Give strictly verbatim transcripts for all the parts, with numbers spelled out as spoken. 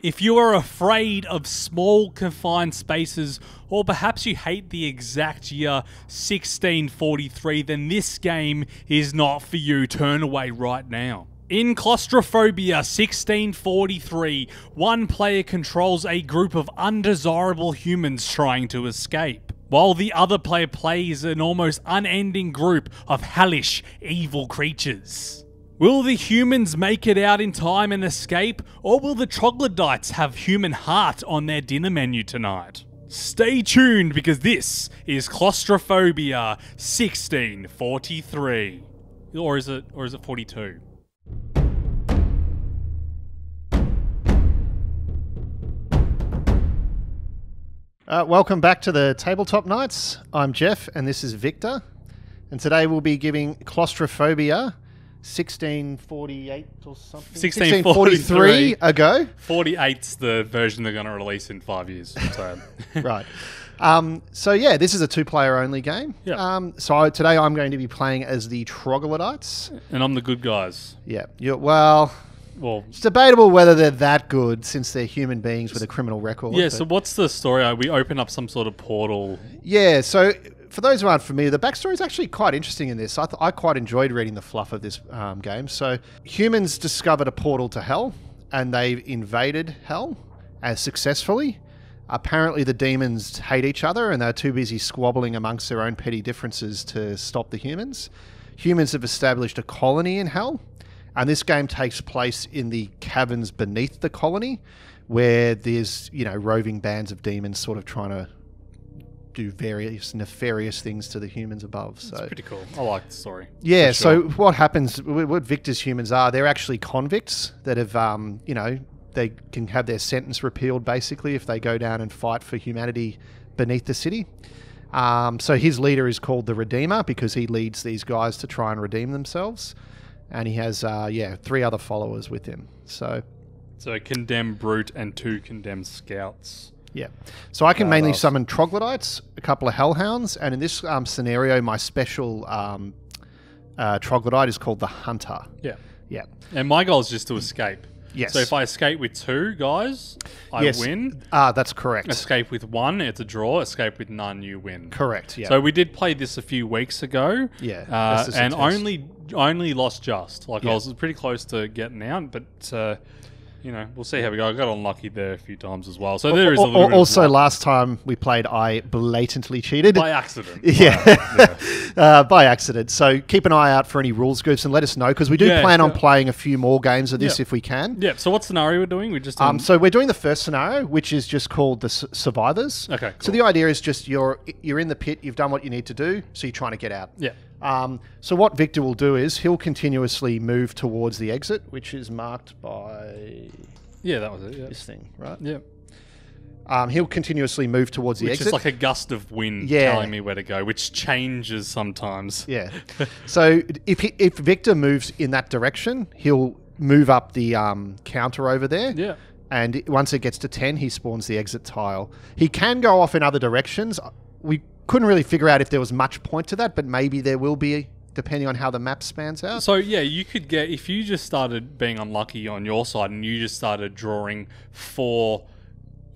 If you are afraid of small confined spaces, or perhaps you hate the exact year sixteen forty-three, then this game is not for you. Turn away right now. In Claustrophobia sixteen forty-three, one player controls a group of undesirable humans trying to escape, while the other player plays an almost unending group of hellish, evil creatures. Will the humans make it out in time and escape, or will the troglodytes have human heart on their dinner menu tonight? Stay tuned, because this is Claustrophobia sixteen forty-three. Or is it, or is it forty-two? Uh, welcome back to the Tabletop Knights. I'm Geoff and this is Victor. And today we'll be giving Claustrophobia sixteen forty-eight or something. sixteen forty-three a go. forty-eight's the version they're going to release in five years. So. Right. Um, so yeah, this is a two-player only game. Yeah. Um, so I, today I'm going to be playing as the Troglodytes. And I'm the good guys. Yeah. You're, well... Well, it's debatable whether they're that good, since they're human beings with a criminal record. Yeah, so what's the story? We open up some sort of portal. Yeah, so for those who aren't familiar, the backstory is actually quite interesting in this. I, th I quite enjoyed reading the fluff of this um, game. So humans discovered a portal to hell, and they've invaded hell as successfully. Apparently the demons hate each other, and they're too busy squabbling amongst their own petty differences to stop the humans. Humans have established a colony in hell. And this game takes place in the caverns beneath the colony, where there's, you know, roving bands of demons sort of trying to do various nefarious things to the humans above. So it's pretty cool. I like the story. Yeah. So what happens, what Victor's humans are, they're actually convicts that have, um, you know, they can have their sentence repealed basically if they go down and fight for humanity beneath the city. Um, so his leader is called the Redeemer, because he leads these guys to try and redeem themselves. And he has, uh, yeah, three other followers with him. So, so condemned brute and two condemned scouts. Yeah. So I can uh, mainly summon troglodytes, a couple of hellhounds, and in this um, scenario, my special um, uh, troglodyte is called the hunter. Yeah. Yeah. And my goal is just to escape. Yes. So if I escape with two guys, I yes. win. Ah, uh, that's correct. Escape with one, it's a draw. Escape with none, you win. Correct, yeah. So we did play this a few weeks ago. Yeah. Uh, and only only lost just. Like, yeah. I was pretty close to getting out, but, uh, you know, we'll see how we go. I got unlucky there a few times as well. So there is a little bit of also, last time we played, I blatantly cheated. By accident. Yeah. yeah. uh, by accident. So keep an eye out for any rules goofs and let us know, because we do yeah, plan yeah. on playing a few more games of this yeah. if we can. Yeah. So what scenario we're doing? We just um. So we're doing the first scenario, which is just called the Survivors. Okay. Cool. So the idea is just you're you're in the pit. You've done what you need to do. So you're trying to get out. Yeah. Um, so what Victor will do is he'll continuously move towards the exit, which is marked by... Yeah, that was it. Yeah. This thing, right? Yeah. Um, he'll continuously move towards the which exit. Which is like a gust of wind yeah. telling me where to go, which changes sometimes. Yeah. So if, he, if Victor moves in that direction, he'll move up the um, counter over there. Yeah. And once it gets to ten, he spawns the exit tile. He can go off in other directions. We... Couldn't really figure out if there was much point to that, but maybe there will be, depending on how the map spans out. So, yeah, you could get... If you just started being unlucky on your side and you just started drawing four,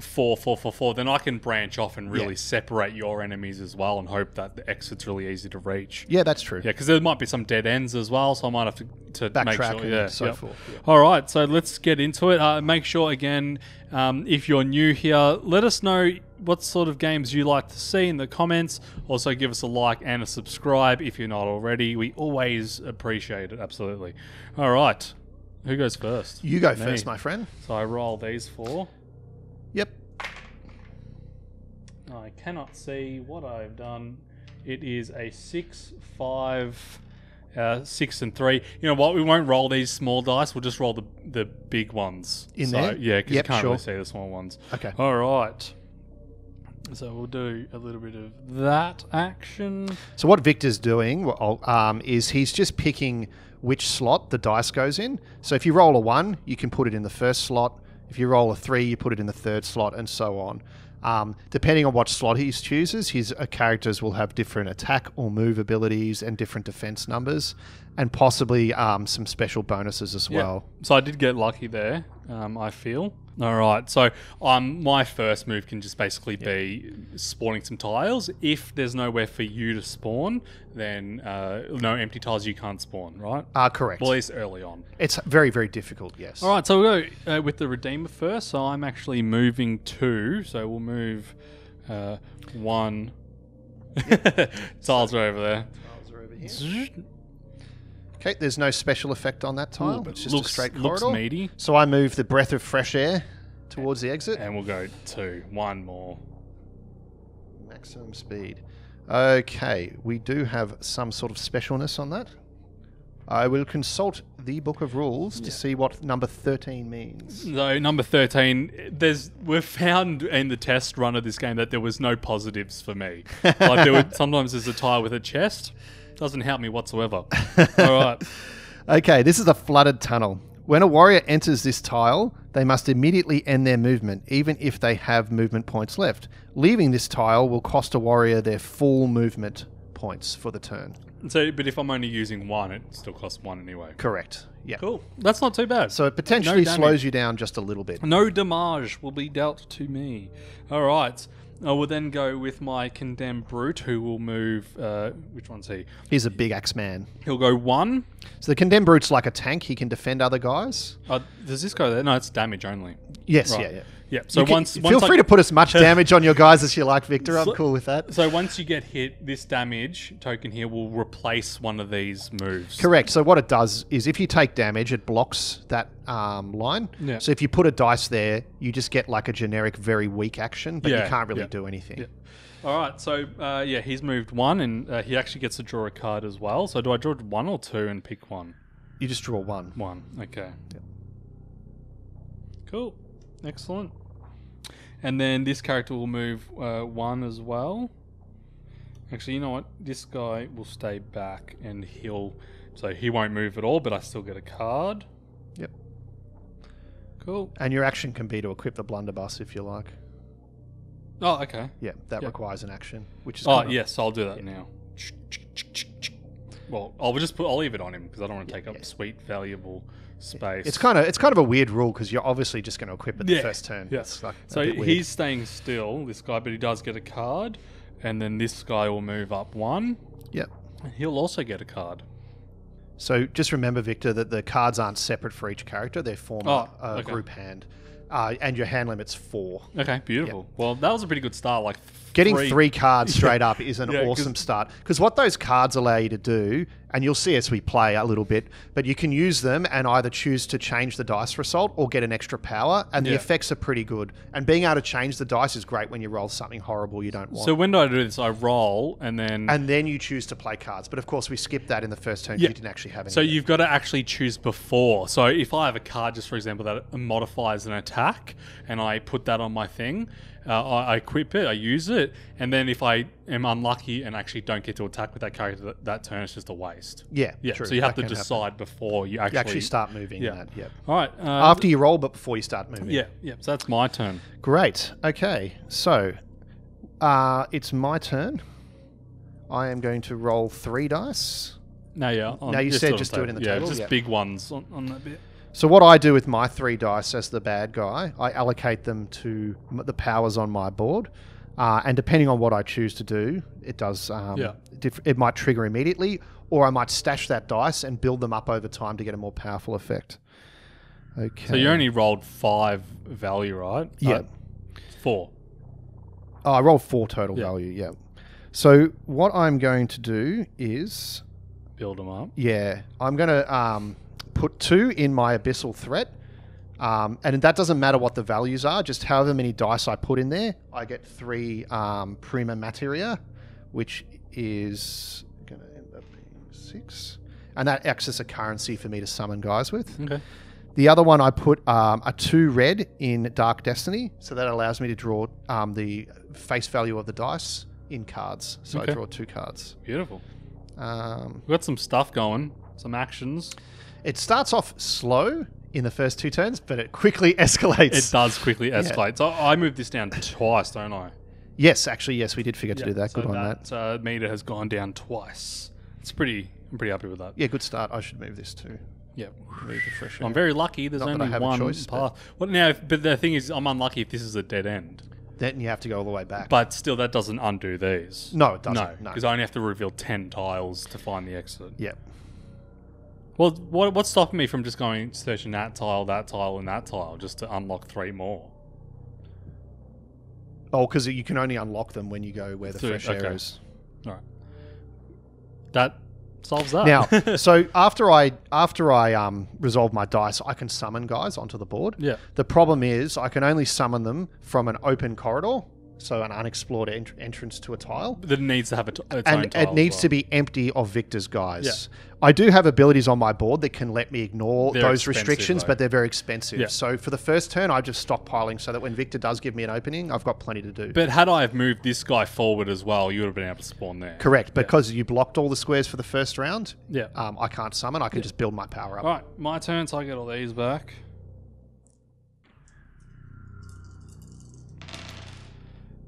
four, four, four, four, then I can branch off and really yeah. separate your enemies as well and hope that the exit's really easy to reach. Yeah, that's true. Yeah, because there might be some dead ends as well, so I might have to, to backtrack make sure, and yeah, so yeah. forth. Yeah. All right, so let's get into it. Uh, make sure, again, um, if you're new here, let us know... what sort of games you like to see in the comments. Also give us a like and a subscribe if you're not already. We always appreciate it, absolutely. All right, who goes first? You go Me. first, my friend. So I roll these four. Yep. I cannot see what I've done. It is a six, five, uh, six and three. You know what? We won't roll these small dice. We'll just roll the, the big ones. In so, there? Yeah, because yep, you can't sure. really see the small ones. Okay. All right. So we'll do a little bit of that action. So what Victor's doing um, is he's just picking which slot the dice goes in. So if you roll a one, you can put it in the first slot. If you roll a three, you put it in the third slot, and so on. Um, depending on what slot he chooses, his uh, characters will have different attack or move abilities and different defense numbers. and possibly um, some special bonuses as well. Yeah. So I did get lucky there, um, I feel. All right, so um, my first move can just basically yeah. be spawning some tiles. If there's nowhere for you to spawn, then uh, no empty tiles you can't spawn, right? Ah, uh, correct. At least early on. It's very, very difficult, yes. All right, so we'll go uh, with the Redeemer first. So I'm actually moving two, so we'll move uh, one. Yep. Tiles are over there. Tiles are over here. Okay, there's no special effect on that tile. Ooh, it's just looks, a straight corridor. Looks meaty. So I move the breath of fresh air towards the exit. And we'll go two. One more. Maximum speed. Okay, we do have some sort of specialness on that. I will consult the Book of Rules yeah. to see what number thirteen means. So number thirteen, there's we've found in the test run of this game that there was no positives for me. Like there were, sometimes there's a tile with a chest. Doesn't help me whatsoever. All right. Okay, this is a flooded tunnel. When a warrior enters this tile, they must immediately end their movement, even if they have movement points left. Leaving this tile will cost a warrior their full movement points for the turn. So, but if I'm only using one, it still costs one anyway. Correct. Yeah. Cool. That's not too bad. So it potentially no slows you down just a little bit. No damage will be dealt to me. All right. I will then go with my Condemned Brute, who will move... Uh, which one's he? He's a big axe man. He'll go one. So the Condemned Brute's like a tank. He can defend other guys. Uh, does this go there? No, it's damage only. Yes, right. yeah, yeah. yeah. So can, once, once Feel I free to put as much damage on your guys as you like, Victor. I'm so, cool with that. So once you get hit, this damage token here will replace one of these moves. Correct. So what it does is if you take damage, it blocks that um, line. Yeah. So if you put a dice there, you just get like a generic very weak action, but yeah, you can't really yeah. do anything. Yeah. All right, so uh, yeah, he's moved one, and uh, he actually gets to draw a card as well. So do I draw one or two and pick one? You just draw one. One, okay. Yep. Cool, excellent. And then this character will move uh, one as well. Actually, you know what? This guy will stay back, and he'll so he won't move at all, but I still get a card. Yep. Cool. And your action can be to equip the blunderbuss if you like. Oh, okay. Yeah, that yeah. requires an action, which is. Oh common. yes, I'll do that yeah. now. Well, I'll just put. I'll leave it on him because I don't want to yeah, take yeah. up sweet, valuable space. It's kind of it's kind of a weird rule because you're obviously just going to equip it yeah. the first turn. Yes. Yeah. Like so he's staying still, this guy, but he does get a card, and then this guy will move up one. Yep. And he'll also get a card. So just remember, Victor, that the cards aren't separate for each character; they form oh, a uh, okay. group hand. Uh, and your hand limit's four. Okay, beautiful. Yep. Well, that was a pretty good start. Like Getting three, three cards straight up is an yeah, awesome start. Because what those cards allow you to do, and you'll see as we play a little bit, but you can use them and either choose to change the dice result or get an extra power, and yeah. the effects are pretty good. And being able to change the dice is great when you roll something horrible you don't want. So when do I do this? I roll, and then... And then you choose to play cards. But of course, we skipped that in the first turn. Yeah. You didn't actually have any. So you've got to actually choose before. So if I have a card, just for example, that modifies an attack, and I put that on my thing, uh, I, I equip it, I use it, and then if I am unlucky and actually don't get to attack with that character that, that turn, it's just a waste. Yeah, yeah. True. So you have that to decide happen. before you actually, you actually start moving yeah. that. Yeah. All right. Uh, After you roll, but before you start moving. Yeah, yeah. So that's my turn. Great. Okay. So uh, it's my turn. I am going to roll three dice. No, yeah. Now you said just do it in the yeah, table. Yeah, just yeah. big ones on, on that bit. So what I do with my three dice as the bad guy, I allocate them to the powers on my board. Uh, and depending on what I choose to do, it does. Um, yeah. It might trigger immediately, or I might stash that dice and build them up over time to get a more powerful effect. Okay. So you only rolled five value, right? Yeah. Uh, four. Oh, I rolled four total yeah. value, yeah. So what I'm going to do is... Build them up? Yeah. I'm going to... Um, put two in my Abyssal Threat, um, and that doesn't matter what the values are, just however many dice I put in there, I get three um, Prima Materia, which is going to end up being six, and that acts as a currency for me to summon guys with. Okay. The other one I put um, a two red in Dark Destiny, so that allows me to draw um, the face value of the dice in cards, so okay. I draw two cards. Beautiful. Um, We've got some stuff going, some actions. It starts off slow in the first two turns, but it quickly escalates. It does quickly escalate. Yeah. So I moved this down twice, don't I? Yes, actually, yes, we did forget yeah, to do that. So Good that, on that. So meter has gone down twice. It's pretty I'm pretty happy with that. Yeah, good start. I should move this too. Yeah, move the fresh air. I'm very lucky. There's Not only that I have one a choice, path. Well, now, if, but the thing is, I'm unlucky if this is a dead end. Then you have to go all the way back. But still, that doesn't undo these. No, it doesn't. No, because no. I only have to reveal ten tiles to find the exit. Yeah. Well, what, what's stopping me from just going searching that tile, that tile, and that tile just to unlock three more? Oh, because you can only unlock them when you go where the so, fresh okay. air is. All right. That solves that. Now, so after I after I um, resolve my dice, I can summon guys onto the board. Yeah. The problem is I can only summon them from an open corridor, so an unexplored ent entrance to a tile. That needs to have a t its and own tile. And it needs well. to be empty of Victor's guys. Yeah. I do have abilities on my board that can let me ignore they're those restrictions, though. but they're very expensive. Yeah. So for the first turn, I'm just stockpiling so that when Victor does give me an opening, I've got plenty to do. But had I have moved this guy forward as well, you would have been able to spawn there. Correct, because yeah. you blocked all the squares for the first round. Yeah. Um, I can't summon. I can yeah. just build my power up. All right, my turn, so I get all these back.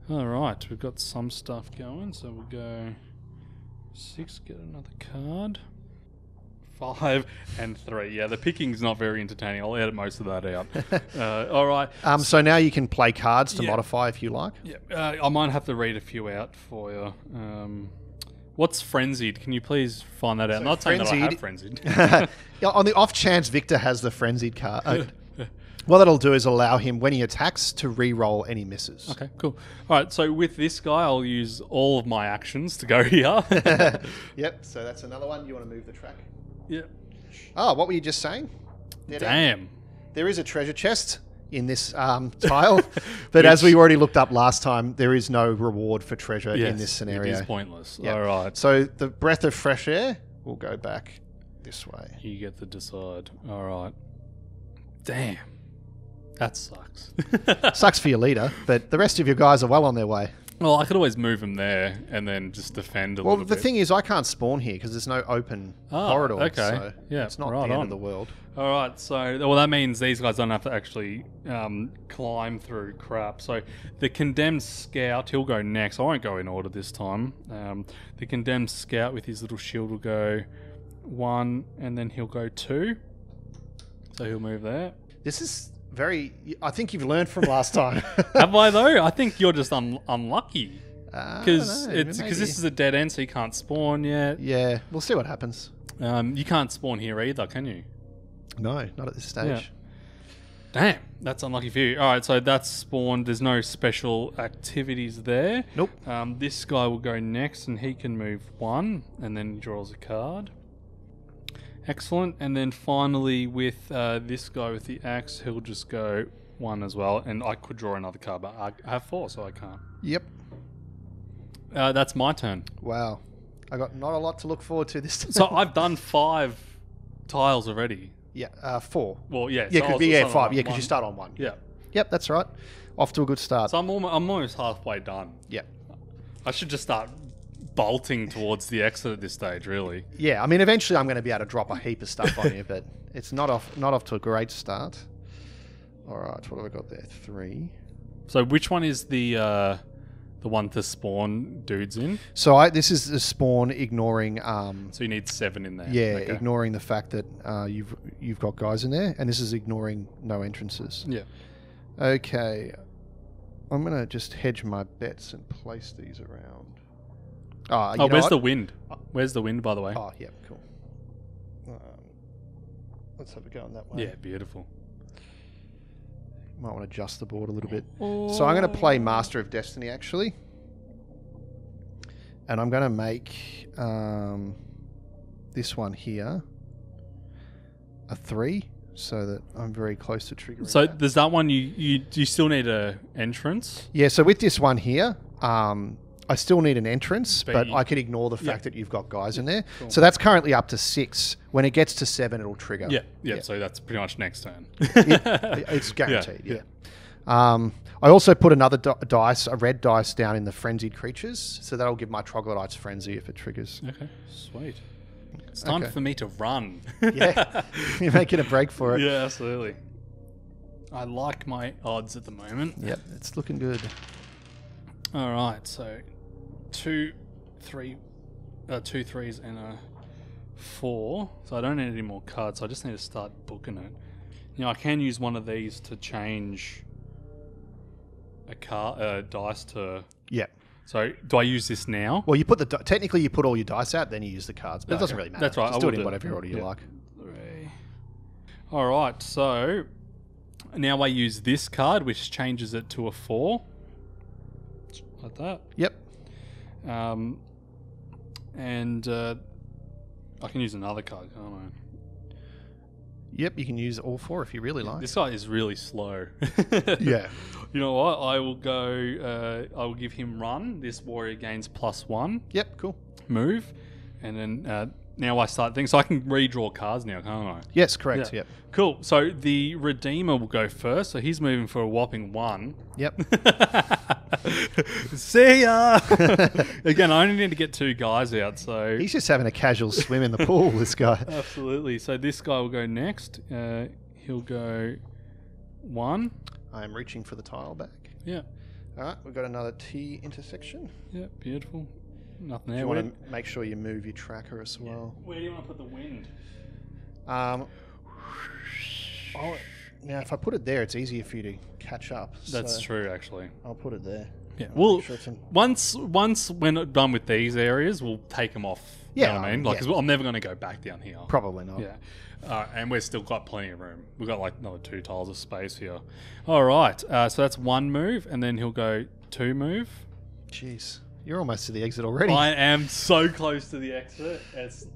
All right, we've got some stuff going, so we'll go six, get another card. Five and three. Yeah, the picking's not very entertaining. I'll edit most of that out. Uh, all right. Um, so, so now you can play cards to yeah. modify if you like. Yeah, uh, I might have to read a few out for you. Um, what's Frenzied? Can you please find that out? So not frenzied, saying that I have Frenzied. Yeah, on the off chance Victor has the Frenzied card. Uh, What that'll do is allow him, when he attacks, to re-roll any misses. Okay, cool. All right, so with this guy, I'll use all of my actions to go here. Yep, so that's another one. You want to move the track? Yep. Oh, what were you just saying? Dead Damn. End. There is a treasure chest in this um, tile, but Which, as we already looked up last time, there is no reward for treasure yes, in this scenario. It is pointless. Yep. All right. So the breath of fresh air will go back this way. You get to decide. All right. Damn. That sucks. Sucks for your leader, but the rest of your guys are well on their way. Well, I could always move them there and then just defend a well, little bit. Well, the thing is, I can't spawn here because there's no open oh, corridor. Okay. So yeah, it's not right the end on. of the world. All right. So, well, that means these guys don't have to actually um, climb through crap. So, the Condemned Scout, he'll go next. I won't go in order this time. Um, the Condemned Scout with his little shield will go one and then he'll go two. So, he'll move there. This is... Very, I think you've learned from last time. Have I though? I think you're just un unlucky because it's because this is a dead end, so you can't spawn yet. Yeah, we'll see what happens. Um, you can't spawn here either, can you? No, not at this stage. Yeah. Damn, that's unlucky for you. All right, so that's spawned. There's no special activities there. Nope. Um, this guy will go next, and he can move one, and then he draws a card. Excellent. And then finally with uh, this guy with the axe, he'll just go one as well. And I could draw another card, but I have four, so I can't. Yep. Uh, that's my turn. Wow. I got not a lot to look forward to this time. So I've done five tiles already. Yeah, uh, four. Well, yeah. Yeah, so could be, yeah five. Yeah, because you start on one. Yeah. Yep, that's right. Off to a good start. So I'm almost, I'm almost halfway done. Yeah. I should just start... bolting towards the exit at this stage, really. Yeah, I mean, eventually I'm going to be able to drop a heap of stuff on you, but it's not off not off to a great start. All right, what have I got there? Three. So which one is the uh, the one to spawn dudes in? So I, this is the spawn ignoring... Um, so you need seven in there. Yeah, okay. Ignoring the fact that uh, you've, you've got guys in there, and this is ignoring no entrances. Yeah. Okay, I'm going to just hedge my bets and place these around. Oh, oh where's the wind? Where's the wind, by the way? Oh, yeah, cool. Um, let's have a go on that one. Yeah, beautiful. Might want to adjust the board a little bit. Oh. So I'm going to play Master of Destiny, actually. And I'm going to make um, this one here a three so that I'm very close to triggering. So that. There's that one you, you... Do you still need a entrance? Yeah, so with this one here... Um, I still need an entrance, but, but you, I could ignore the fact yeah. that you've got guys yeah, in there. Cool. So that's currently up to six. When it gets to seven, it'll trigger. Yeah, yeah. yeah. So that's pretty much next turn. it, it's guaranteed. Yeah. yeah. yeah. Um, I also put another dice, a red dice, down in the frenzied creatures, so that'll give my troglodytes frenzy if it triggers. Okay, sweet. It's time okay. for me to run. Yeah, you're making a break for it. Yeah, absolutely. I like my odds at the moment. Yep, it's looking good. All right, so. Two, three, uh, two threes and a four, so I don't need any more cards, so I just need to start booking it. You know, I can use one of these to change a car, uh, dice to... Yeah. So, do I use this now? Well, you put the... Technically, you put all your dice out, then you use the cards, but okay. It doesn't really matter. That's right. Just I do it in whatever do. order you yeah. like. Three. All right, so... Now I use this card, which changes it to a four. Like that. Yep. Um, and uh, I can use another card, can't I? Yep, you can use all four if you really yeah, like. This guy is really slow. Yeah. You know what? I will go... Uh, I will give him run. This warrior gains plus one. Yep, cool. Move. And then... Uh, Now I start things, so I can redraw cards now, can't I? Yes, correct. Yeah. Yep. Cool. So the Redeemer will go first. So he's moving for a whopping one. Yep. See ya. Again, I only need to get two guys out. So he's just having a casual swim in the pool. This guy. Absolutely. So this guy will go next. Uh, he'll go one. I am reaching for the tile back. Yeah. All right. We've got another T intersection. Yeah. Beautiful. Nothing there. You want to make sure you move your tracker as well. Yeah. Where do you want to put the wind? Um, I'll, now, if I put it there, it's easier for you to catch up. That's so true, actually. I'll put it there. Yeah. Well, sure once once we're not done with these areas, we'll take them off. Yeah, you know what I mean, like, yeah. Cause I'm never going to go back down here. Probably not. Yeah, uh, and we've still got plenty of room. We've got like another two tiles of space here. All right, uh, so that's one move, and then he'll go two move. Jeez. You're almost to the exit already. I am so close to the exit. It's...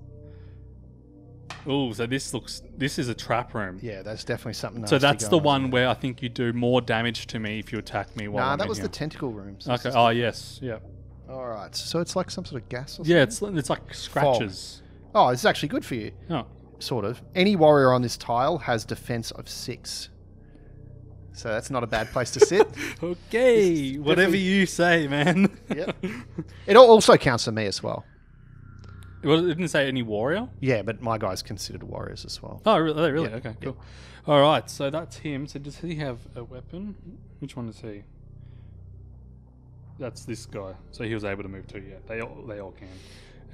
Oh, so this looks... This is a trap room. Yeah, that's definitely something else. So that's the one on where I think you do more damage to me if you attack me while nah, I'm that in was here. The tentacle rooms. So okay. Oh, yes. Yeah. All right. So it's like some sort of gas or something? Yeah, it's, it's like scratches. Fog. Oh, it's actually good for you. Oh. Sort of. Any warrior on this tile has defense of six. So that's not a bad place to sit. Okay, whatever you say, man. Yep. It also counts for me as well. Well, it didn't say any warrior? Yeah, but my guy's considered warriors as well. Oh, really? really? Yeah. Okay, cool. Yeah. All right, so that's him. So does he have a weapon? Which one is he? That's this guy. So he was able to move two, yeah. They all, they all can.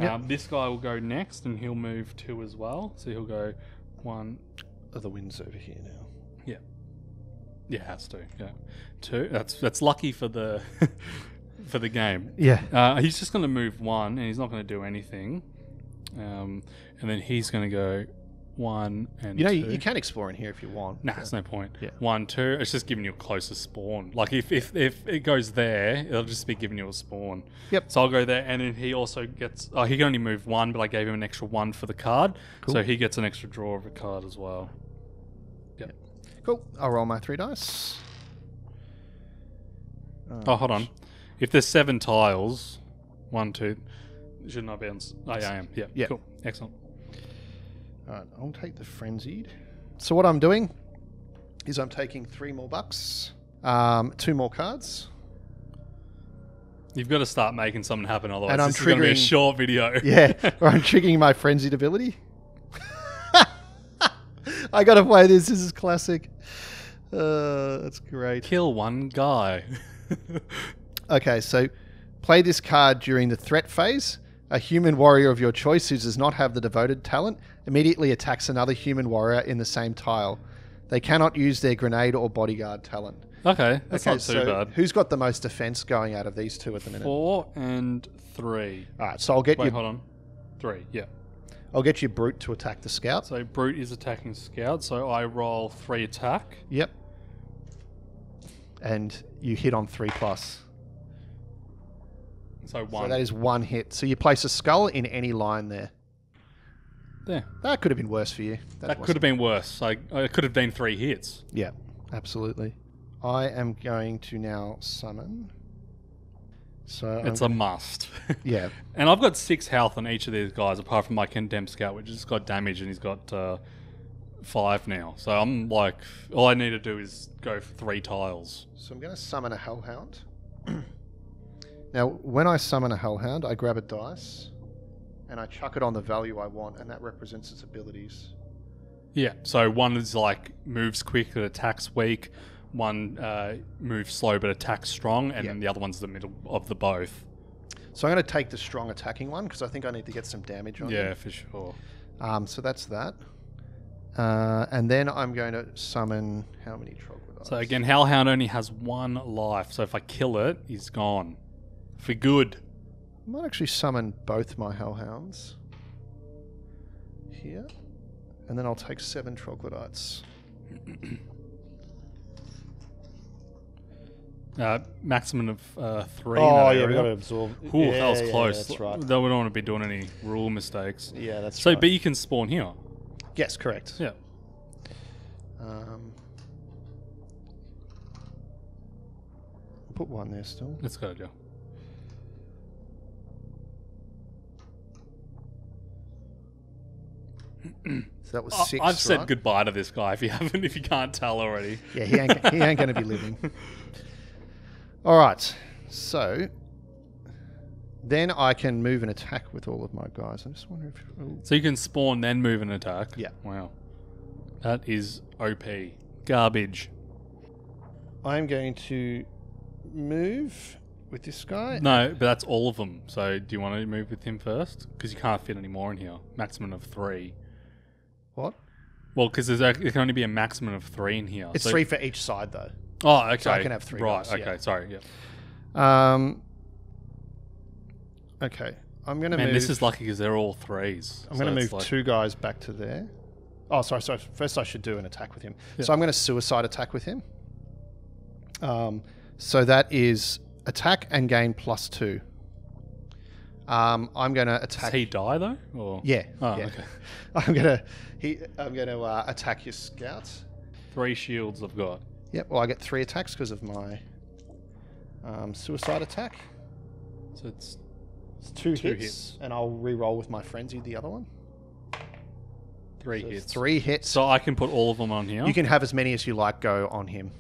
Yep. Um, this guy will go next, and he'll move two as well. So he'll go one. Oh, the wind's over here now. Yeah. Yeah, it has to. Yeah, two. That's that's lucky for the for the game. Yeah, uh, he's just going to move one, and he's not going to do anything. Um, and then he's going to go one and. You know, two. You, you can explore in here if you want. Nah, it's no point. Yeah. One, two. It's just giving you a closest spawn. Like if if if it goes there, it'll just be giving you a spawn. Yep. So I'll go there, and then he also gets. Oh, he can only move one, but I gave him an extra one for the card, cool. So he gets an extra draw of a card as well. Yep. yep. Cool. I'll roll my three dice. Oh, oh hold on. If there's seven tiles, one, two, shouldn't I be on... Oh, yeah, I am. Yeah, yeah. Cool. Excellent. All right, I'll take the Frenzied. So what I'm doing is I'm taking three more bucks, um, two more cards. You've got to start making something happen, otherwise and I'm this triggering, is going to be a short video. Yeah, or I'm triggering my Frenzied ability. I gotta play this. This is classic. Uh, that's great. Kill one guy. Okay, so play this card during the threat phase. A human warrior of your choice who does not have the devoted talent immediately attacks another human warrior in the same tile. They cannot use their grenade or bodyguard talent. Okay, that's okay, not so too bad. Who's got the most defense going out of these two at the minute? Four and three. All right, so I'll get Wait, you... Wait, hold on. Three, yeah. I'll get you Brute to attack the Scout. So Brute is attacking Scout, so I roll three attack. Yep. And you hit on three plus. So one. So that is one hit. So you place a skull in any line there. There. That could have been worse for you. That, that could have been worse. Like, it could have been three hits. Yeah, absolutely. I am going to now summon... So it's I'm a must. Yeah. And I've got six health on each of these guys, apart from my Condemned Scout, which has got damage, and he's got uh, five now. So I'm like, all I need to do is go for three tiles. So I'm going to summon a Hellhound. Now, when I summon a Hellhound, I grab a dice, and I chuck it on the value I want, and that represents its abilities. Yeah, so one is like, moves quick, it attacks weak. One uh, moves slow but attacks strong, and yep. then the other one's the middle of the both. So I'm going to take the strong attacking one because I think I need to get some damage on it. Yeah, him. for sure. Um, so that's that. Uh, and then I'm going to summon how many troglodytes? So again, Hellhound only has one life. So if I kill it, he's gone. For good. I might actually summon both my Hellhounds here. And then I'll take seven troglodytes. Uh, maximum of uh, three. Oh yeah, we got to absorb. Ooh, yeah, that was close. Yeah, that's right. Though we don't want to be doing any rule mistakes. Yeah, that's so, right. So, but you can spawn here. Yes, correct. Yeah. Um, put one there still. Let's go, Joe. So that was six. I've right? said goodbye to this guy. If you haven't, if you can't tell already. Yeah, he ain't. He ain't going to be living. All right, so then I can move and attack with all of my guys. I just wonder if... Ooh. So you can spawn, then move and attack? Yeah. Wow. That is O P. Garbage. I'm going to move with this guy. No, but that's all of them. So do you want to move with him first? Because you can't fit any more in here. Maximum of three. What? Well, because there can only be a maximum of three in here. It's so three for each side, though. Oh, okay. So I can have three. Right, guys, okay, yeah. sorry, yeah. Um, okay, I'm going to move... Man, this is lucky because they're all threes. I'm so going to move like... two guys back to there. Oh, sorry, sorry. First I should do an attack with him. Yeah. So I'm going to suicide attack with him. Um, so that is attack and gain plus two. Um, I'm going to attack... Does he die, though? Or? Yeah. Oh, yeah. okay. I'm going to he. I'm going to uh, attack your scouts. Three shields I've got. Yep, well I get three attacks because of my um, suicide attack. So it's, it's two, two hits, hits, and I'll re-roll with my frenzy the other one. Three so hits. Three hits. So I can put all of them on here? You can have as many as you like go on him.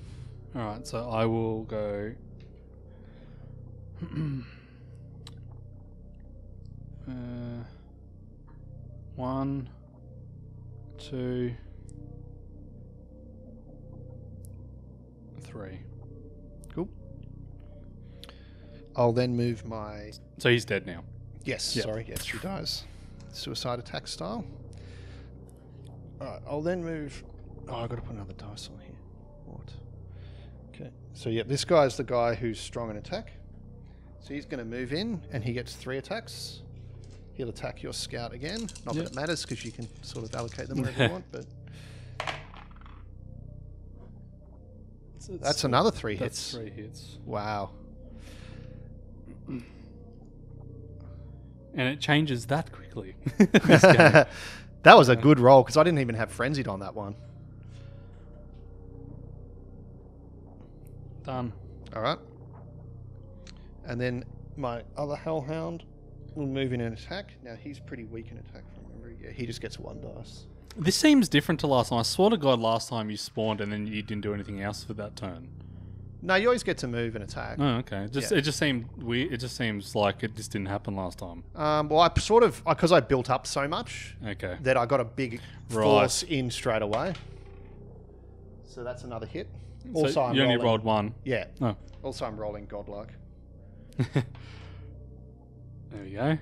Alright, so I will go... uh, one, two... Three. Cool. I'll then move my... So he's dead now. Yes, yep. sorry. Yes, he dies. Suicide attack style. Alright, I'll then move... Oh, I've got to put another dice on here. What? Okay. So, yeah, this guy's the guy who's strong in attack. So he's going to move in, and he gets three attacks. He'll attack your scout again. Not yep. that it matters, because you can sort of allocate them wherever you want, but... It's that's another three that's hits. Three hits. Wow. And it changes that quickly. That was a good roll because I didn't even have Frenzied on that one. Done. All right. And then my other Hellhound will move in and attack. Now he's pretty weak in attack. Yeah, he just gets one dice. This seems different to last time. I swear to God, last time you spawned and then you didn't do anything else for that turn. No, you always get to move and attack. Oh, okay. Just yeah. it just seemed weird. It just seems like it just didn't happen last time. Um, well, I sort of because I built up so much. Okay. That I got a big force right. in straight away. So that's another hit. Also, so I'm you only rolling, rolled one. Yeah. Oh. Also, I'm rolling godlike. There we go.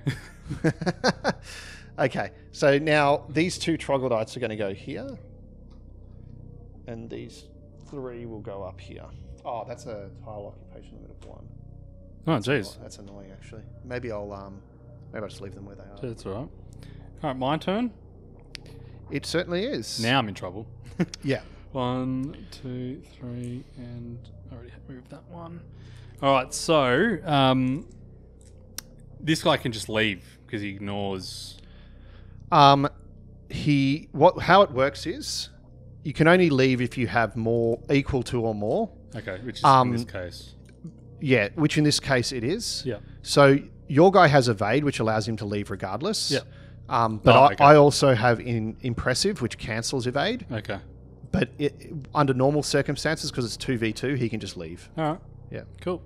Okay, so now these two troglodytes are going to go here. And these three will go up here. Oh, that's a tile occupation limit of one. Oh, jeez. That's annoying, actually. Maybe I'll um, maybe I'll just leave them where they are. That's all right. All right, my turn? It certainly is. Now I'm in trouble. Yeah. One, two, three, and I already moved that one. All right, so um, this guy can just leave because he ignores... Um, he what? How it works is you can only leave if you have more equal to or more. Okay, which is um, in this case. Yeah, which in this case it is. Yeah. So your guy has evade, which allows him to leave regardless. Yeah. Um, but oh, okay. I, I also have in impressive, which cancels evade. Okay. But it, under normal circumstances, because it's two v two, he can just leave. All right. Yeah. Cool.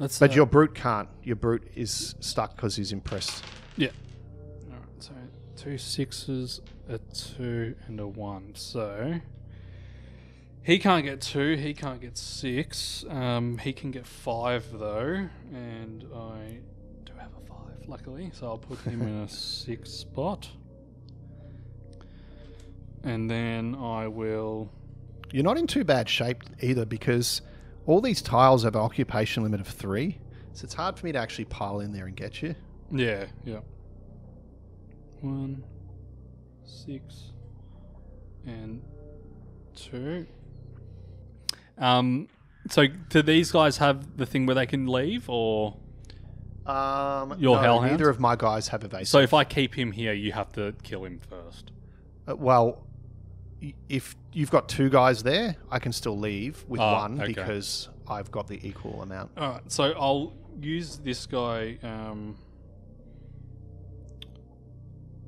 That's, but uh, your brute can't. Your brute is stuck because he's impressed. Yeah. All right. So. Two sixes, a two, and a one. So he can't get two. He can't get six. Um, he can get five though, and I do have a five, luckily, so I'll put him in a six spot. And then I will... You're not in too bad shape either, because all these tiles have an occupation limit of three, so it's hard for me to actually pile in there and get you. Yeah, yeah. One, six, and two. Um, so do these guys have the thing where they can leave, or...? Um, Your no, hellhounds? Neither of my guys have evasive. So if I keep him here, you have to kill him first. Uh, well, if you've got two guys there, I can still leave with oh, one okay. because I've got the equal amount. Alright, so I'll use this guy. Um,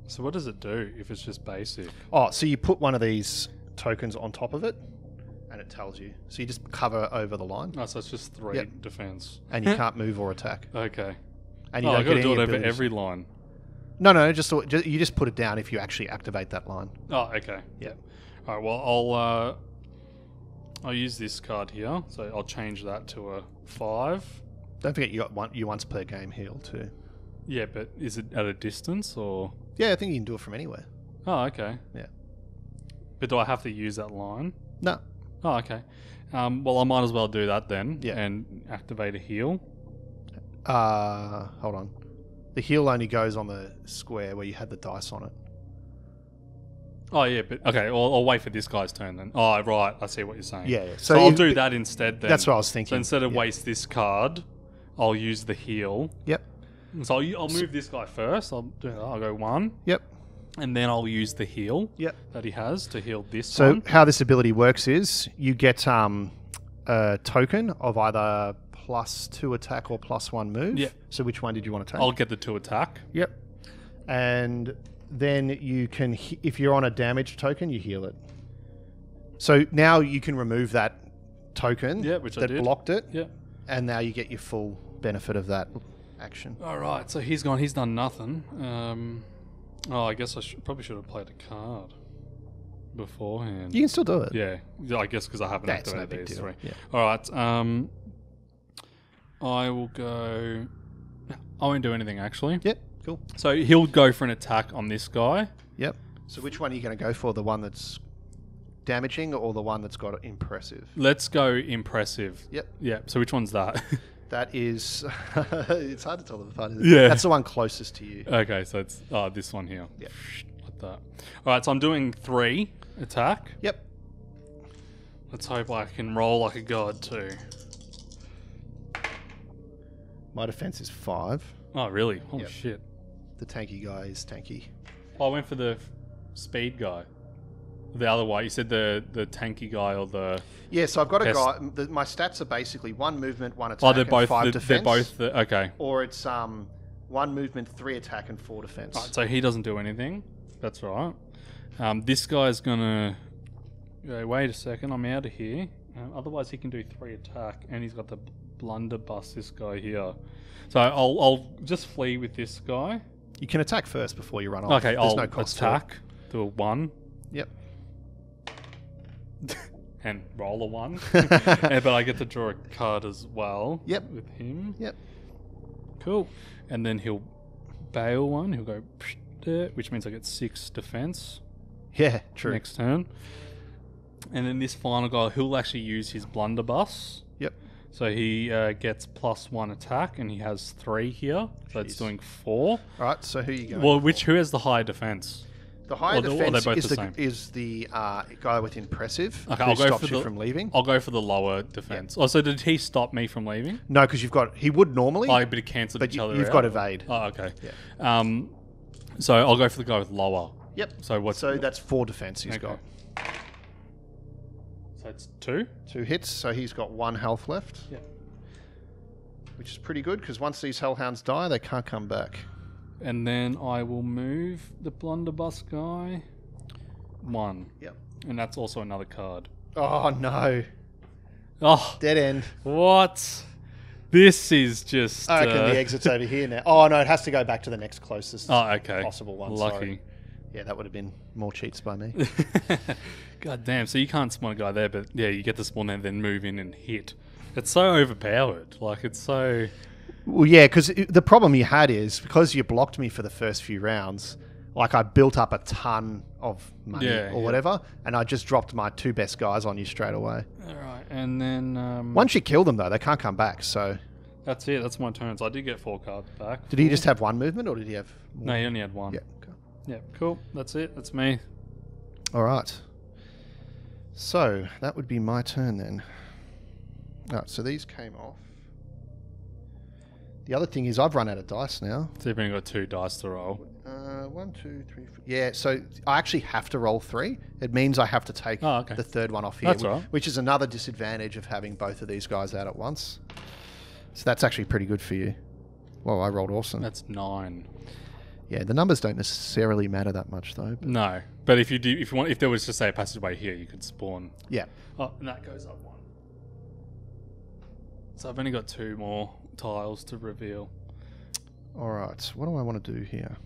so what does it do if it's just basic? Oh, so you put one of these tokens on top of it and it tells you. So you just cover over the line. Oh, so it's just three yep. defense. And you can't move or attack. Okay. And you oh, don't get any abilities. I've got to do it abilities. over every line. No, no, just you just put it down if you actually activate that line. Oh, okay. Yeah. All right. Well, I'll uh, I'll use this card here, so I'll change that to a five. Don't forget you got one. You once per game heal too. Yeah, but is it at a distance or? Yeah, I think you can do it from anywhere. Oh, okay. Yeah. But do I have to use that line? No. Oh, okay. Um, well, I might as well do that then. Yeah. And activate a heal. Uh, hold on. The heal only goes on the square where you had the dice on it. Oh, yeah, but... Okay, well, I'll wait for this guy's turn then. Oh, right, I see what you're saying. Yeah, yeah. So, so I'll do that instead then. That's what I was thinking. So instead of yep. waste this card, I'll use the heal. Yep. So I'll, I'll move this guy first. I'll, do that. I'll go one. Yep. And then I'll use the heal yep. that he has to heal this so one. So how this ability works is you get um, a token of either... plus two attack or plus one move. Yep. So which one did you want to take? I'll get the two attack. Yep. And then you can, if you're on a damage token, you heal it. So now you can remove that token yeah, which that I did. blocked it. Yeah. And now you get your full benefit of that action. All right. So he's gone. He's done nothing. Um, oh, I guess I should, probably should have played a card beforehand. You can still do it. Yeah. I guess because I haven't That's activated no big these deal. three. Yeah. All right. Um... I will go... I won't do anything, actually. Yep, cool. So he'll go for an attack on this guy. Yep. So which one are you going to go for? The one that's damaging or the one that's got impressive? Let's go impressive. Yep. Yep. So which one's that? That is... it's hard to tell them apart, isn't it? Yeah. That's the one closest to you. Okay, so it's oh, this one here. Yep. Like that. All right, so I'm doing three attack. Yep. Let's hope I can roll like a god too. My defense is five. Oh, really? Holy yep. shit. The tanky guy is tanky. Oh, I went for the speed guy. The other way. You said the, the tanky guy or the... Yeah, so I've got a guy... The, my stats are basically one movement, one attack, oh, and both five the, defense. They're both... The, okay. Or it's um one movement, three attack, and four defense. Right, so he doesn't do anything. That's right. Um, this guy's going to... Okay, wait a second. I'm out of here. Um, otherwise, he can do three attack, and he's got the... blunderbuss this guy here. So I'll, I'll just flee with this guy. You can attack first before you run off. Okay, There's I'll no cost attack to a one. Yep. And roll a one. Yeah, but I get to draw a card as well. Yep. With him. Yep. Cool. And then he'll bail one. He'll go, which means I get six defense. Yeah, true. Next turn. And then this final guy, he'll actually use his blunderbuss. Yep. So he uh, gets plus one attack, and he has three here. So Jeez. It's doing four. All right. So who are you going? Well, which who has the higher defense? The higher or defense the, is the, the is the uh, guy with impressive. Okay, who I'll go stops for the, you from leaving. I'll go for the lower defense. Yep. Oh, so did he stop me from leaving? No, because you've got he would normally. Oh, but it cancelled each you, other. You've out. got evade. Oh, okay. Yeah. Um, so I'll go for the guy with lower. Yep. So what's so that's four defense he's okay. got. That's two. Two hits, so he's got one health left. Yeah. Which is pretty good, because once these hellhounds die, they can't come back. And then I will move the blunderbuss guy. One. Yep. And that's also another card. Oh, no. Oh. Dead end. What? This is just... I reckon uh, the exit's over here now. Oh, no, it has to go back to the next closest oh, okay. possible one. Lucky. Sorry. Yeah, that would have been more cheats by me. God damn, so you can't spawn a guy there, but yeah, you get to spawn there and then move in and hit. It's so overpowered. Like, it's so... Well, yeah, because the problem you had is because you blocked me for the first few rounds, like I built up a ton of money yeah, or yeah. whatever, and I just dropped my two best guys on you straight away. All right, and then... Um, once you kill them, though, they can't come back, so... That's it. That's my turn. So I did get four cards back. Did he just have one movement, or did he have... More? No, he only had one. Yeah, okay. Yeah, cool. That's it. That's me. All right. So that would be my turn then. All right, so these came off. The other thing is I've run out of dice now. So you've only got two dice to roll. Uh, one, two, three, four. Yeah, so I actually have to roll three. It means I have to take oh, okay. the third one off here, that's which, right. which is another disadvantage of having both of these guys out at once. So that's actually pretty good for you. Well, I rolled awesome. That's nine. Yeah, the numbers don't necessarily matter that much, though. But no, but if you do, if you want, if there was just say a passageway here, you could spawn. Yeah. Oh, and that goes up one. So I've only got two more tiles to reveal. All right. What do I want to do here?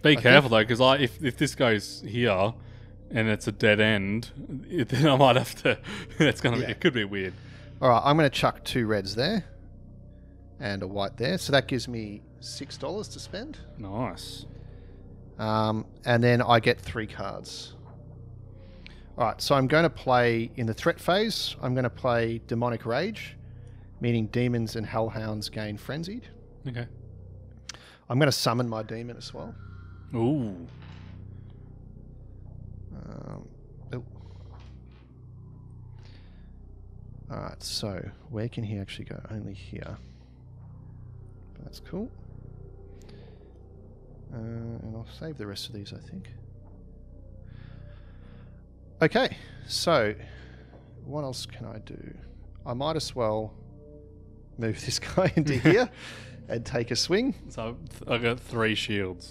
Be I careful though, because I if if this goes here, and it's a dead end, it, then I might have to. It's gonna. Yeah. Be, it could be weird. All right. I'm gonna chuck two reds there, and a white there. So that gives me six dollars to spend. Nice. Um, and then I get three cards. All right, so I'm going to play in the threat phase. I'm going to play Demonic Rage, meaning demons and hellhounds gain frenzied. Okay. I'm going to summon my demon as well. Ooh. Um, oh. All right, so where can he actually go? Only here. That's cool. Uh, and I'll save the rest of these, I think. Okay, so what else can I do? I might as well move this guy into here and take a swing. So I got three shields.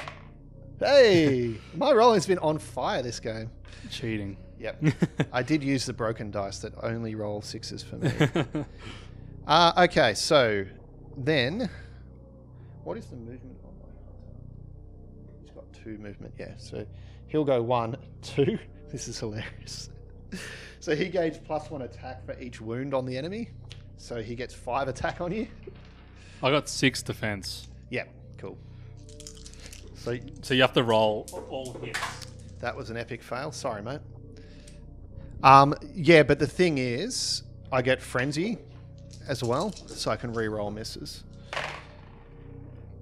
Hey, my rolling's been on fire this game. Cheating. Yep. I did use the broken dice that only roll sixes for me. uh, okay, so then... What is the movement on my other? He's got two movement, yeah. So he'll go one, two. This is hilarious. So he gains plus one attack for each wound on the enemy. So he gets five attack on you. I got six defense. Yeah, cool. So, so you have to roll all hits. That was an epic fail. Sorry, mate. Um, yeah, but the thing is, I get frenzy as well, so I can re-roll misses.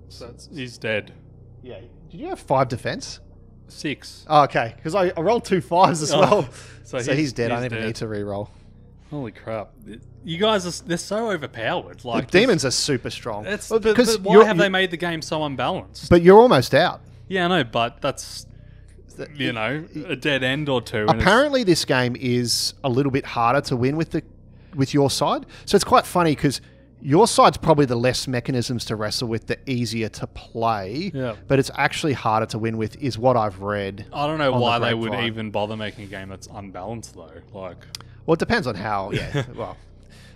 So it's, he's dead. Yeah. Did you have five defense? Six. Oh, okay. Because I, I rolled two fives as oh, well. So, so he's, he's dead. He's I don't dead. even need to re-roll. Holy crap! You guys are they're so overpowered. Like the demons are super strong. That's well, but, but why have they made the game so unbalanced? But you're almost out. Yeah, I know. But that's the, you it, know it, a dead end or two. Apparently, this game is a little bit harder to win with the with your side. So it's quite funny because. Your side's probably the less mechanisms to wrestle with, the easier to play, yeah. but it's actually harder to win with, is what I've read. I don't know why the they would line. even bother making a game that's unbalanced, though. Like, well, it depends on how. Yeah, well,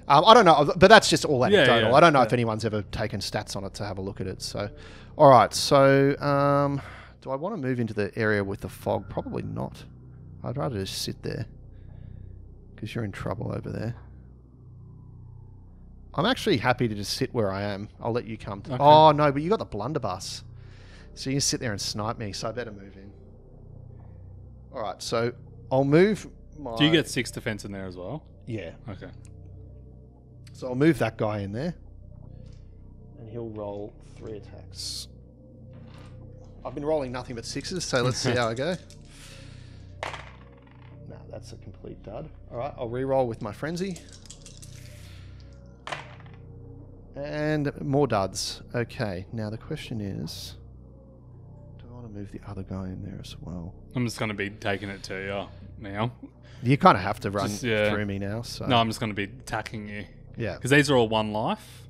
um, I don't know, but that's just all anecdotal. Yeah, yeah, I don't know yeah. if anyone's ever taken stats on it to have a look at it. So, all right. So, um, do I want to move into the area with the fog? Probably not. I'd rather just sit there because you're in trouble over there. I'm actually happy to just sit where I am. I'll let you come. To okay. Oh, no, but you got the blunderbuss. So you can sit there and snipe me, so I better move in. All right, so I'll move my... Do you get six defense in there as well? Yeah. Okay. So I'll move that guy in there. And he'll roll three attacks. I've been rolling nothing but sixes, so let's see how I go. No, that's a complete dud. All right, I'll re-roll with my frenzy. And more duds. Okay, now the question is, do I want to move the other guy in there as well? I'm just going to be taking it to you now. You kind of have to run just, yeah. through me now. So. No, I'm just going to be attacking you. Yeah. Because these are all one life.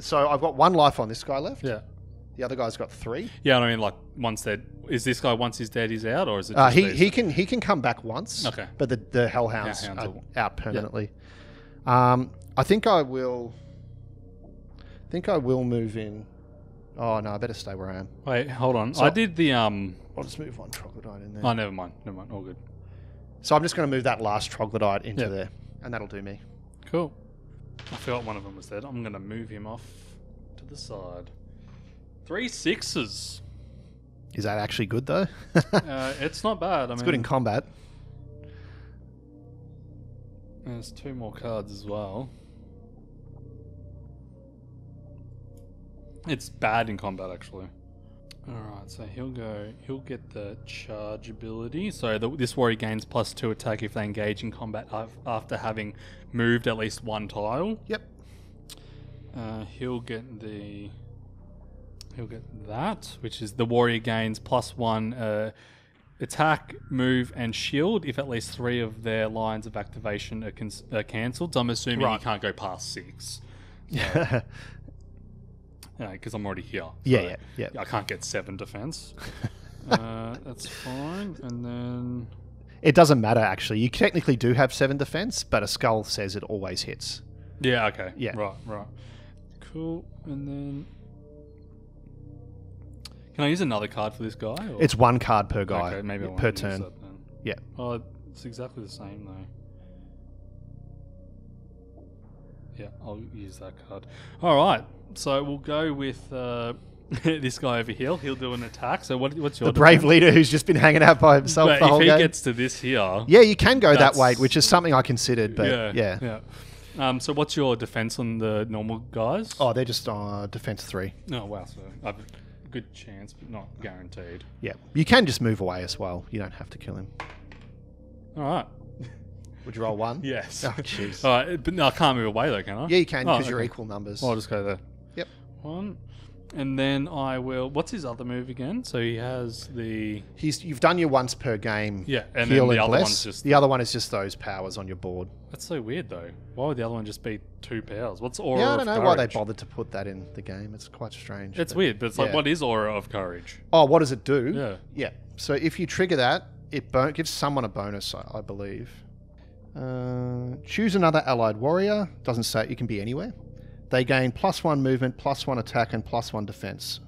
So I've got one life on this guy left. Yeah. The other guy's got three. Yeah, I mean, like, once they're... Is this guy, once he's dead, he's out, or is it just... Uh, he, he, can, he can come back once, okay. but the, the Hellhounds, Hellhounds are, are out permanently. Yeah. Um... I think I will. I think I will move in. Oh no, I better stay where I am. Wait, hold on. So I did the um. I'll just move one troglodyte in there. Oh, never mind. Never mind. All good. So I'm just going to move that last troglodyte into yep. there, and that'll do me. Cool. I forgot one of them was dead. I'm going to move him off to the side. Three sixes. Is that actually good, though? uh, it's not bad. I it's mean, good in combat. There's two more cards as well. It's bad in combat, actually. Alright, so he'll go... He'll get the charge ability. So the, this warrior gains plus two attack if they engage in combat after having moved at least one tile. Yep. Uh, he'll get the... He'll get that, which is the warrior gains plus one uh, attack, move, and shield if at least three of their lines of activation are, can are cancelled. So I'm assuming right. you can't go past six. Yeah. So. Because yeah, I'm already here. Yeah, so yeah, yeah. I can't get seven defense. uh, that's fine. And then... It doesn't matter, actually. You technically do have seven defense, but a skull says it always hits. Yeah, okay. Yeah. Right, right. Cool. And then... Can I use another card for this guy? Or? It's one card per guy. Okay, maybe yeah, I won't per use turn. That then. Yeah. Oh, it's exactly the same, though. Yeah, I'll use that card. All right. So we'll go with uh, this guy over here. He'll do an attack. So what, what's your... The brave defense? Leader who's just been hanging out by himself but the whole game. If he gets to this here... Yeah, you can go that way, which is something I considered, but yeah. yeah. yeah. Um, so what's your defense on the normal guys? Oh, they're just uh, defense three. Oh, wow. So I've a good chance, but not guaranteed. Yeah. You can just move away as well. You don't have to kill him. All right. Would you roll one? Yes. Oh, jeez. All right. But no, I can't move away, though, can I? Yeah, you can, because oh, okay. you're equal numbers. Well, I'll just go there. Yep. One. And then I will... What's his other move again? So he has the... He's You've done your once per game. Yeah, and then the other less. one's just... The other one is just those powers on your board. That's so weird, though. Why would the other one just be two powers? What's Aura of Courage? Yeah, I don't know courage? why they bothered to put that in the game. It's quite strange. It's but weird, but it's yeah. like, what is Aura of Courage? Oh, what does it do? Yeah. Yeah. So if you trigger that, it bon gives someone a bonus, I, I believe. Uh, choose another allied warrior. Doesn't say it. You can be anywhere. They gain plus one movement, plus one attack, and plus one defense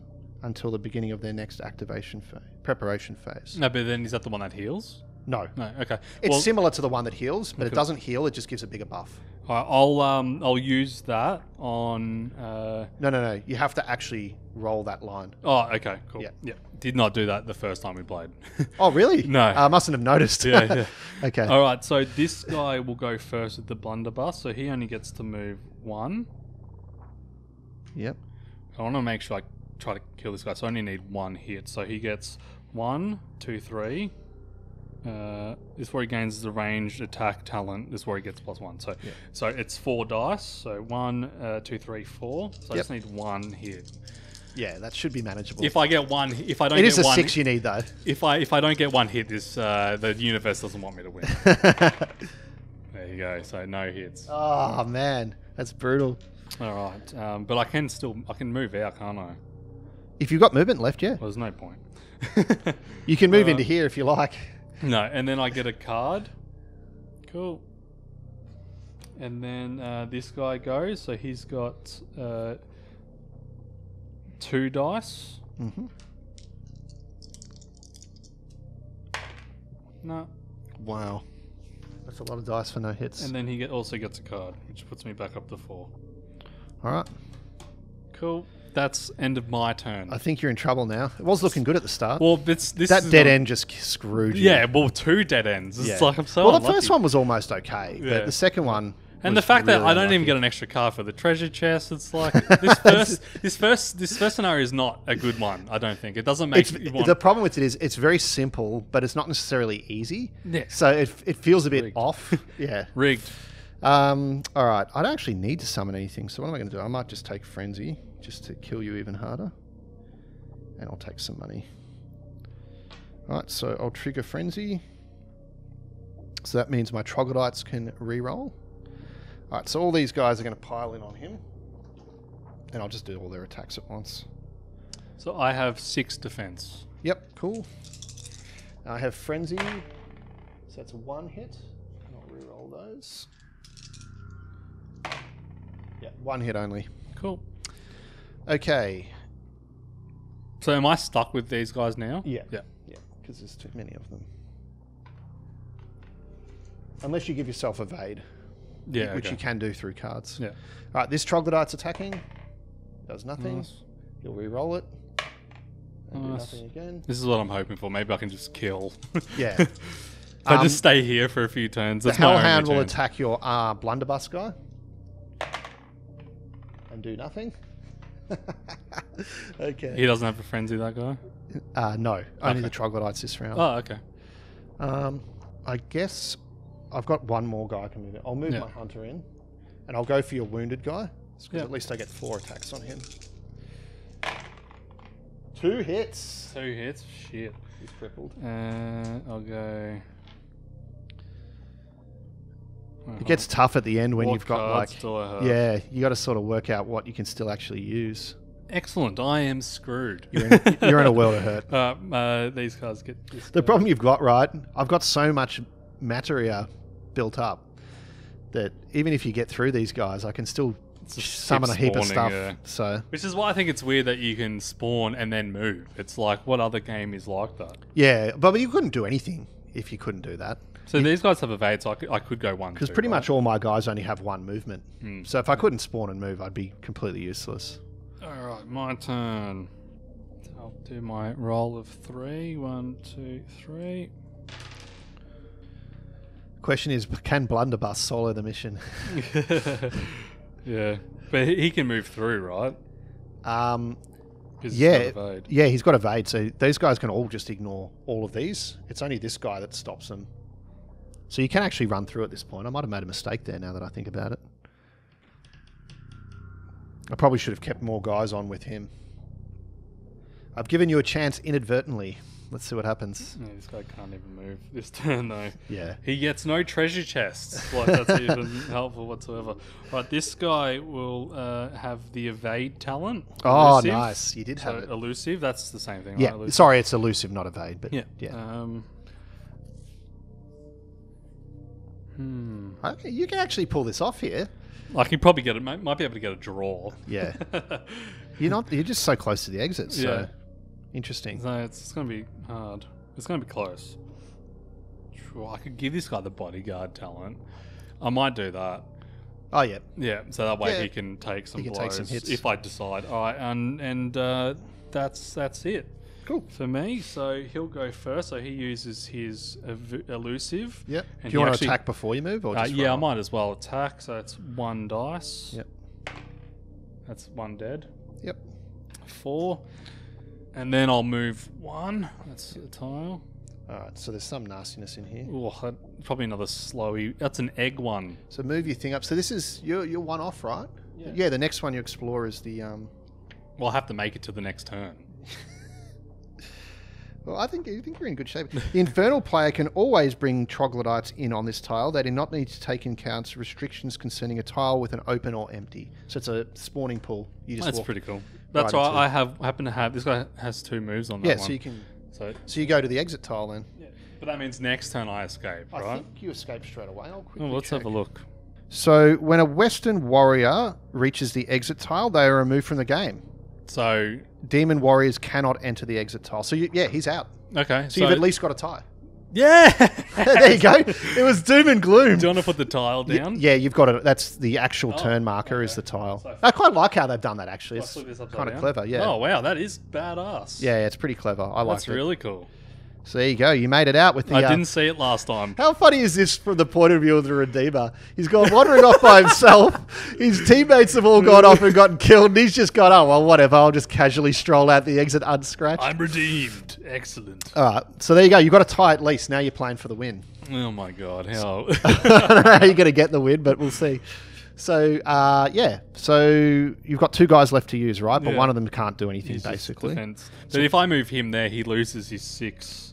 until the beginning of their next activation phase, preparation phase. No, but then is that the one that heals? No. No, okay. It's well, similar to the one that heals, but okay. it doesn't heal. It just gives a bigger buff. All right, I'll, um, I'll use that on... Uh... No, no, no. You have to actually roll that line. Oh, okay. Cool. Yeah. yeah. Did not do that the first time we played. Oh, really? No. I uh, mustn't have noticed. yeah, yeah. Okay. All right. So this guy will go first with the blunderbuss. So he only gets to move one. Yep. I want to make sure I try to kill this guy, so I only need one hit. So he gets one, two, three. Uh, this is where he gains the ranged attack talent. This is where he gets plus one. So yep. so it's four dice. So one, uh, two, three, four. So yep. I just need one hit. Yeah, that should be manageable. If I get one, if I don't, it is get a one, six you need though. If I if I don't get one hit, this uh, the universe doesn't want me to win. There you go. So no hits. Oh man, that's brutal. All right, um, but I can still I can move out, can't I? If you've got movement left, yeah. Well, there's no point. You can move uh, into here if you like. No, and then I get a card. Cool. And then uh, this guy goes, so he's got uh, two dice. Mm-hmm. No. Wow, that's a lot of dice for no hits. And then he get, also gets a card, which puts me back up to four. All right. Cool. That's end of my turn. I think you're in trouble now. It was looking good at the start. Well, this, this that dead end just screwed you. Yeah, well, two dead ends. It's yeah. like I'm so Well, the unlucky. first one was almost okay, yeah. but the second one... And the fact really that I don't unlucky. even get an extra card for the treasure chest, it's like... This first this first, this first scenario is not a good one, I don't think. It doesn't make... You want... The problem with it is it's very simple, but it's not necessarily easy. Yeah. So it, it feels a bit Rigged. off. Yeah. Rigged. Um, all right, I don't actually need to summon anything, so what am I going to do? I might just take Frenzy, just to kill you even harder. And I'll take some money. All right, so I'll trigger Frenzy. So that means my Troglodytes can re-roll. All right, so all these guys are going to pile in on him. And I'll just do all their attacks at once. So I have six defense. Yep, cool. I have Frenzy, so that's one hit. And I'll re-roll those. Yeah, one hit only. Cool. Okay. So am I stuck with these guys now? Yeah. Yeah. Yeah, because there's too many of them. Unless you give yourself evade. yeah, which okay. you can do through cards. Yeah. All right, this Troglodyte's attacking. Does nothing. Nice. You'll re-roll it. Nice. Nothing again. This is what I'm hoping for. Maybe I can just kill. Yeah. So um, I just stay here for a few turns. That's the Hellhound will turn. attack your uh, blunderbuss guy. And do nothing. Okay. He doesn't have a frenzy, that guy? Uh, no. Only okay. the Troglodytes this round. Oh, okay. Um, I guess I've got one more guy I can move in. I'll move yeah. my hunter in. And I'll go for your wounded guy. Because yeah. at least I get four attacks on him. Two hits. Two hits. Shit. He's crippled. Uh, I'll go. Uh-huh. It gets tough at the end when what you've got like, yeah, you got to sort of work out what you can still actually use. Excellent. I am screwed. You're in, you're in a world of hurt. Uh, uh, these cards get. Discarded. The problem you've got, right? I've got so much materia built up that even if you get through these guys, I can still. Summon a heap spawning, of stuff, yeah. so which is why I think it's weird that you can spawn and then move. It's like, what other game is like that? Yeah, but you couldn't do anything if you couldn't do that. So if, these guys have evade, so I could, I could go one. Because pretty right? much all my guys only have one movement. Mm. So if I couldn't spawn and move, I'd be completely useless. All right, my turn. I'll do my roll of three. One, two, three. Question is, can Blunderbuss solo the mission? Yeah, but he can move through, right? Um, yeah, he's got evade. yeah, he's got evade, so these guys can all just ignore all of these. It's only this guy that stops them. So you can actually run through at this point. I might have made a mistake there now that I think about it. I probably should have kept more guys on with him. I've given you a chance inadvertently. Let's see what happens. Yeah, this guy can't even move this turn, though. Yeah. He gets no treasure chests. Like, that's even helpful whatsoever. Right, this guy will uh, have the evade talent. Oh, elusive. Nice. You did so have it. Elusive, that's the same thing, yeah. right? Elusive. Sorry, it's elusive, not evade. But yeah. yeah. Um, hmm. Okay, you can actually pull this off here. I can probably get it. Might be able to get a draw. Yeah. You're not. You're just so close to the exit, so... Yeah. Interesting. So it's, it's going to be hard. It's going to be close. I could give this guy the bodyguard talent. I might do that. Oh, yeah. Yeah, so that way yeah. he can take some he can blows take some hits. If I decide. All right, and, and uh, that's that's it. Cool. For me, so he'll go first. So he uses his ev elusive. Yep. And do you want actually, to attack before you move? Or just uh, yeah, I might as well attack. So it's one dice. Yep. That's one dead. Yep. Four. And then I'll move one. That's a tile. Alright, so there's some nastiness in here. Oh, probably another slowy. That's an egg one. So move your thing up. So this is, you're, you're one off, right? Yeah. Yeah, the next one you explore is the... Um... Well, I'll have to make it to the next turn. Well, I think, I think we're in good shape. The Infernal player can always bring Troglodytes in on this tile. They do not need to take into account restrictions concerning a tile with an open or empty. So it's a spawning pool. You just That's walk. pretty cool. That's right. I have happen to have this guy has two moves on that yeah, one. Yeah, so you can. So, so you go to the exit tile then. Yeah, but that means next turn I escape, right? I think you escape straight away. I'll quickly well, let's check. have a look. So when a Western warrior reaches the exit tile, they are removed from the game. So demon warriors cannot enter the exit tile. So you, yeah, he's out. Okay. So, so you've at least got a tie. Yeah. There you go. It was doom and gloom. Do you want to put the tile down? Yeah, you've got it. That's the actual oh, turn marker okay. is the tile. So I quite like how they've done that, actually. It's kind of clever, yeah. Oh, wow. That is badass. Yeah, it's pretty clever. I like it. That's really cool. So there you go. You made it out with the... I didn't uh, see it last time. How funny is this from the point of view of the Redeemer? He's gone wandering off by himself. His teammates have all gone off and gotten killed. And he's just gone, oh, well, whatever. I'll just casually stroll out the exit unscratched. I'm redeemed. Excellent. All right. So there you go. You've got a tie at least. Now you're playing for the win. Oh, my God. How? I don't know how you're going to get the win, but we'll see. So, uh, yeah. So you've got two guys left to use, right? But yeah. one of them can't do anything, he's basically. Defense. So but if I move him there, he loses his six...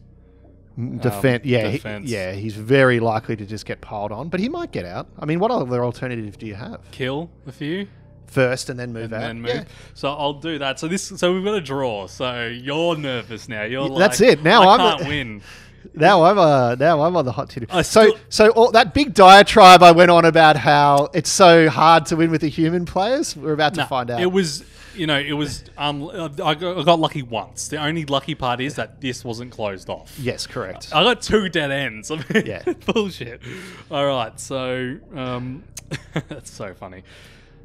Defense, um, yeah, defense. He, yeah, he's very likely to just get piled on, but he might get out. I mean, what other alternative do you have? Kill a few first, and then move and out. Then move. Yeah. So I'll do that. So this, so we've got a draw. So you're nervous now. You're yeah, like, that's it. Now I I'm can't a, win. Now I'm uh, now I'm on the hot tip. So so all, that big diatribe I went on about how it's so hard to win with the human players. We're about to nah, find out. It was you know it was um I got, I got lucky once. The only lucky part is that this wasn't closed off. Yes, correct. I got two dead ends. I mean, yeah, bullshit. All right, so um, that's so funny.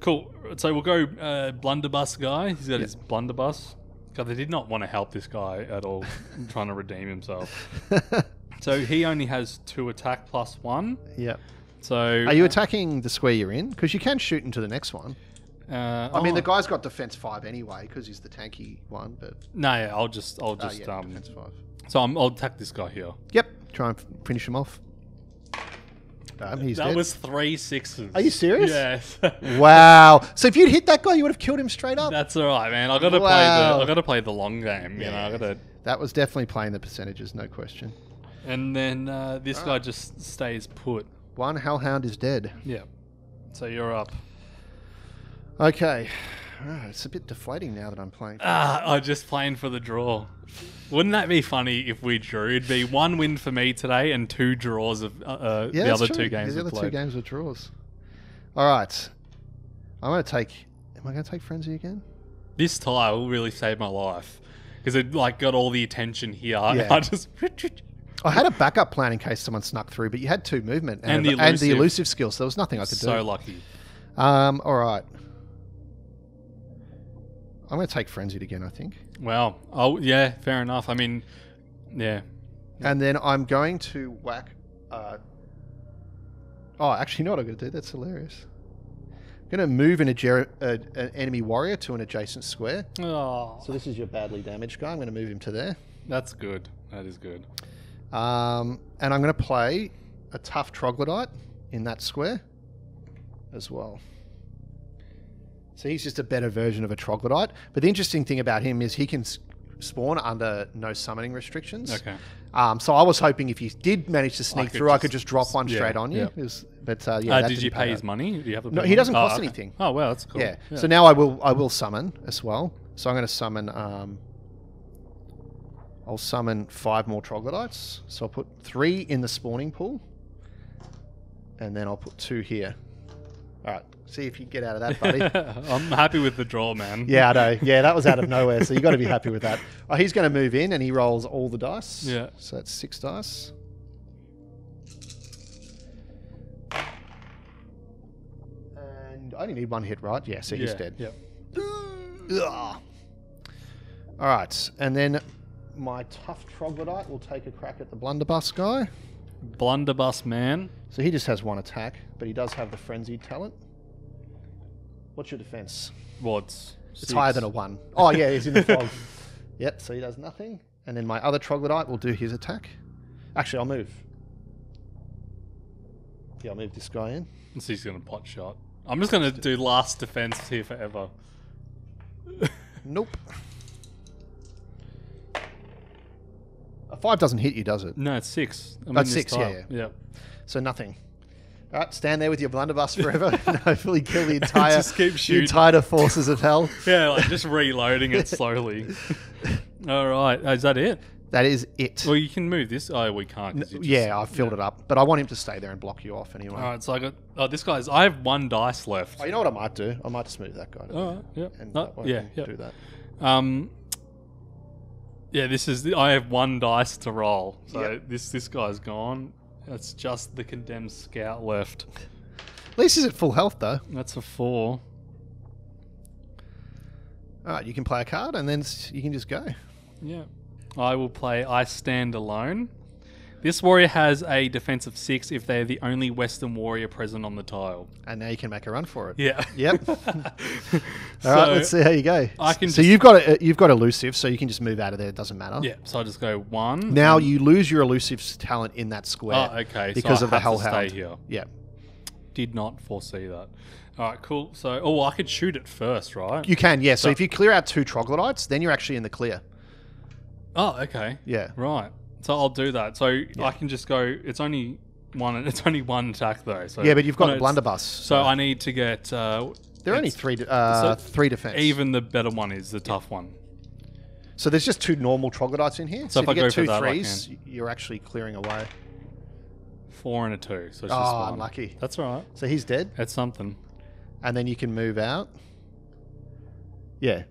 Cool. So we'll go uh, blunderbuss guy. He's got yeah. his blunderbuss. God, they did not want to help this guy at all, trying to redeem himself. So he only has two attack plus one. Yep. So are you attacking the square you're in? Because you can shoot into the next one. Uh, I oh. mean, the guy's got defense five anyway because he's the tanky one. But no, yeah, I'll just, I'll just oh, yeah, um, defense five. So I'm, I'll attack this guy here. Yep. Try and finish him off. Um, he's that dead. was three sixes. Are you serious? Yes. Wow. So if you'd hit that guy, you would have killed him straight up. That's all right, man. I got to wow. play the I got to play the long game. You yeah. know, I got to. That was definitely playing the percentages, no question. And then uh, this all guy right. just stays put. One hellhound is dead. Yeah. So you're up. Okay. Oh, it's a bit deflating now that I'm playing. Ah, I'm just playing for the draw. Wouldn't that be funny if we drew? It'd be one win for me today and two draws of uh, yeah, the other true. two games. The other played. two games were draws. All right, I'm gonna take. Am I gonna take Frenzy again? This tie will really save my life because it like got all the attention here. Yeah. I just. I had a backup plan in case someone snuck through, but you had two movement and, and, the, elusive. and the elusive skill, so there was nothing I could so do. So lucky. Um. All right. I'm going to take Frenzied again, I think. Wow. Oh, yeah, fair enough. I mean, yeah. And then I'm going to whack... Uh, oh, actually, you know what I'm going to do? That's hilarious. I'm going to move an, uh, an enemy warrior to an adjacent square. Oh. So this is your badly damaged guy. I'm going to move him to there. That's good. That is good. Um, and I'm going to play a tough Troglodyte in that square as well. So he's just a better version of a Troglodyte. But the interesting thing about him is he can spawn under no summoning restrictions. Okay. Um, so I was hoping if you did manage to sneak I through, just, I could just drop one yeah, straight on you. Yeah. Was, but uh, yeah, uh, that did you pay, pay his money? Do you have to pay no, he doesn't money? cost oh, okay. anything. Oh wow, that's cool. Yeah. yeah. So now I will I will summon as well. So I'm going to summon. Um, I'll summon five more Troglodytes. So I'll put three in the spawning pool, and then I'll put two here. All right. See if you can get out of that, buddy. I'm happy with the draw, man. Yeah, I know. Yeah, that was out of nowhere, so you got to be happy with that. Oh, he's going to move in, and he rolls all the dice. Yeah. So that's six dice. And I only need one hit, right? Yeah, so he's yeah, dead. Yeah. All right. And then my tough Troglodyte will take a crack at the blunderbuss guy. Blunderbuss man. So he just has one attack, but he does have the frenzied talent. What's your defense? Well, it's, it's higher than a one. Oh, yeah, he's in the fog. Yep, so he does nothing. And then my other Troglodyte will do his attack. Actually, I'll move. Yeah, I'll move this guy in. And so he's going to pot shot. I'm just going to do last defense here forever. Nope. A five doesn't hit you, does it? No, it's six. I'm That's six, yeah, yeah. yeah. So nothing. All right, stand there with your blunderbuss forever and hopefully kill the entire, the entire forces of hell. Yeah, like just reloading it slowly. All right, is that it? That is it. Well, you can move this. Oh, we can't. No, just, yeah, I filled yeah. it up, but I want him to stay there and block you off anyway. All right, so I got. Oh, this guy's. I have one dice left. Oh, you know what I might do? I might just move that guy. All right, yeah, and no, that yeah, yeah, do that. Um, yeah, this is. The, I have one dice to roll, so yep. this this guy's gone. That's just the condemned scout left. At least he's at full health, though. That's a four. All right, you can play a card, and then you can just go. Yeah. I will play I Stand Alone. This warrior has a defense of six if they're the only Western warrior present on the tile. And now you can make a run for it. Yeah. Yep. All so right, let's see how you go. I can so you've got, a, you've got elusive, so you can just move out of there. It doesn't matter. Yeah, so I just go one. Now you lose your elusive talent in that square. Oh, okay. Because so of I the hellhound. Stay here. Yeah. Did not foresee that. All right, cool. So, oh, well, I could shoot it first, right? You can, yeah. So, so if you clear out two Troglodytes, then you're actually in the clear. Oh, okay. Yeah. Right. So I'll do that. So yeah. I can just go. It's only one. It's only one attack though. So yeah, but you've got no, a blunderbuss. So right. I need to get. Uh, there are only three. Uh, so three defense. Even the better one is the tough one. So there's just two normal troglodytes in here. So, so if, if I you get two threes, that, you're actually clearing away. Four and a two. So it's oh, just one. Unlucky. That's all right. So he's dead. That's something. And then you can move out. Yeah.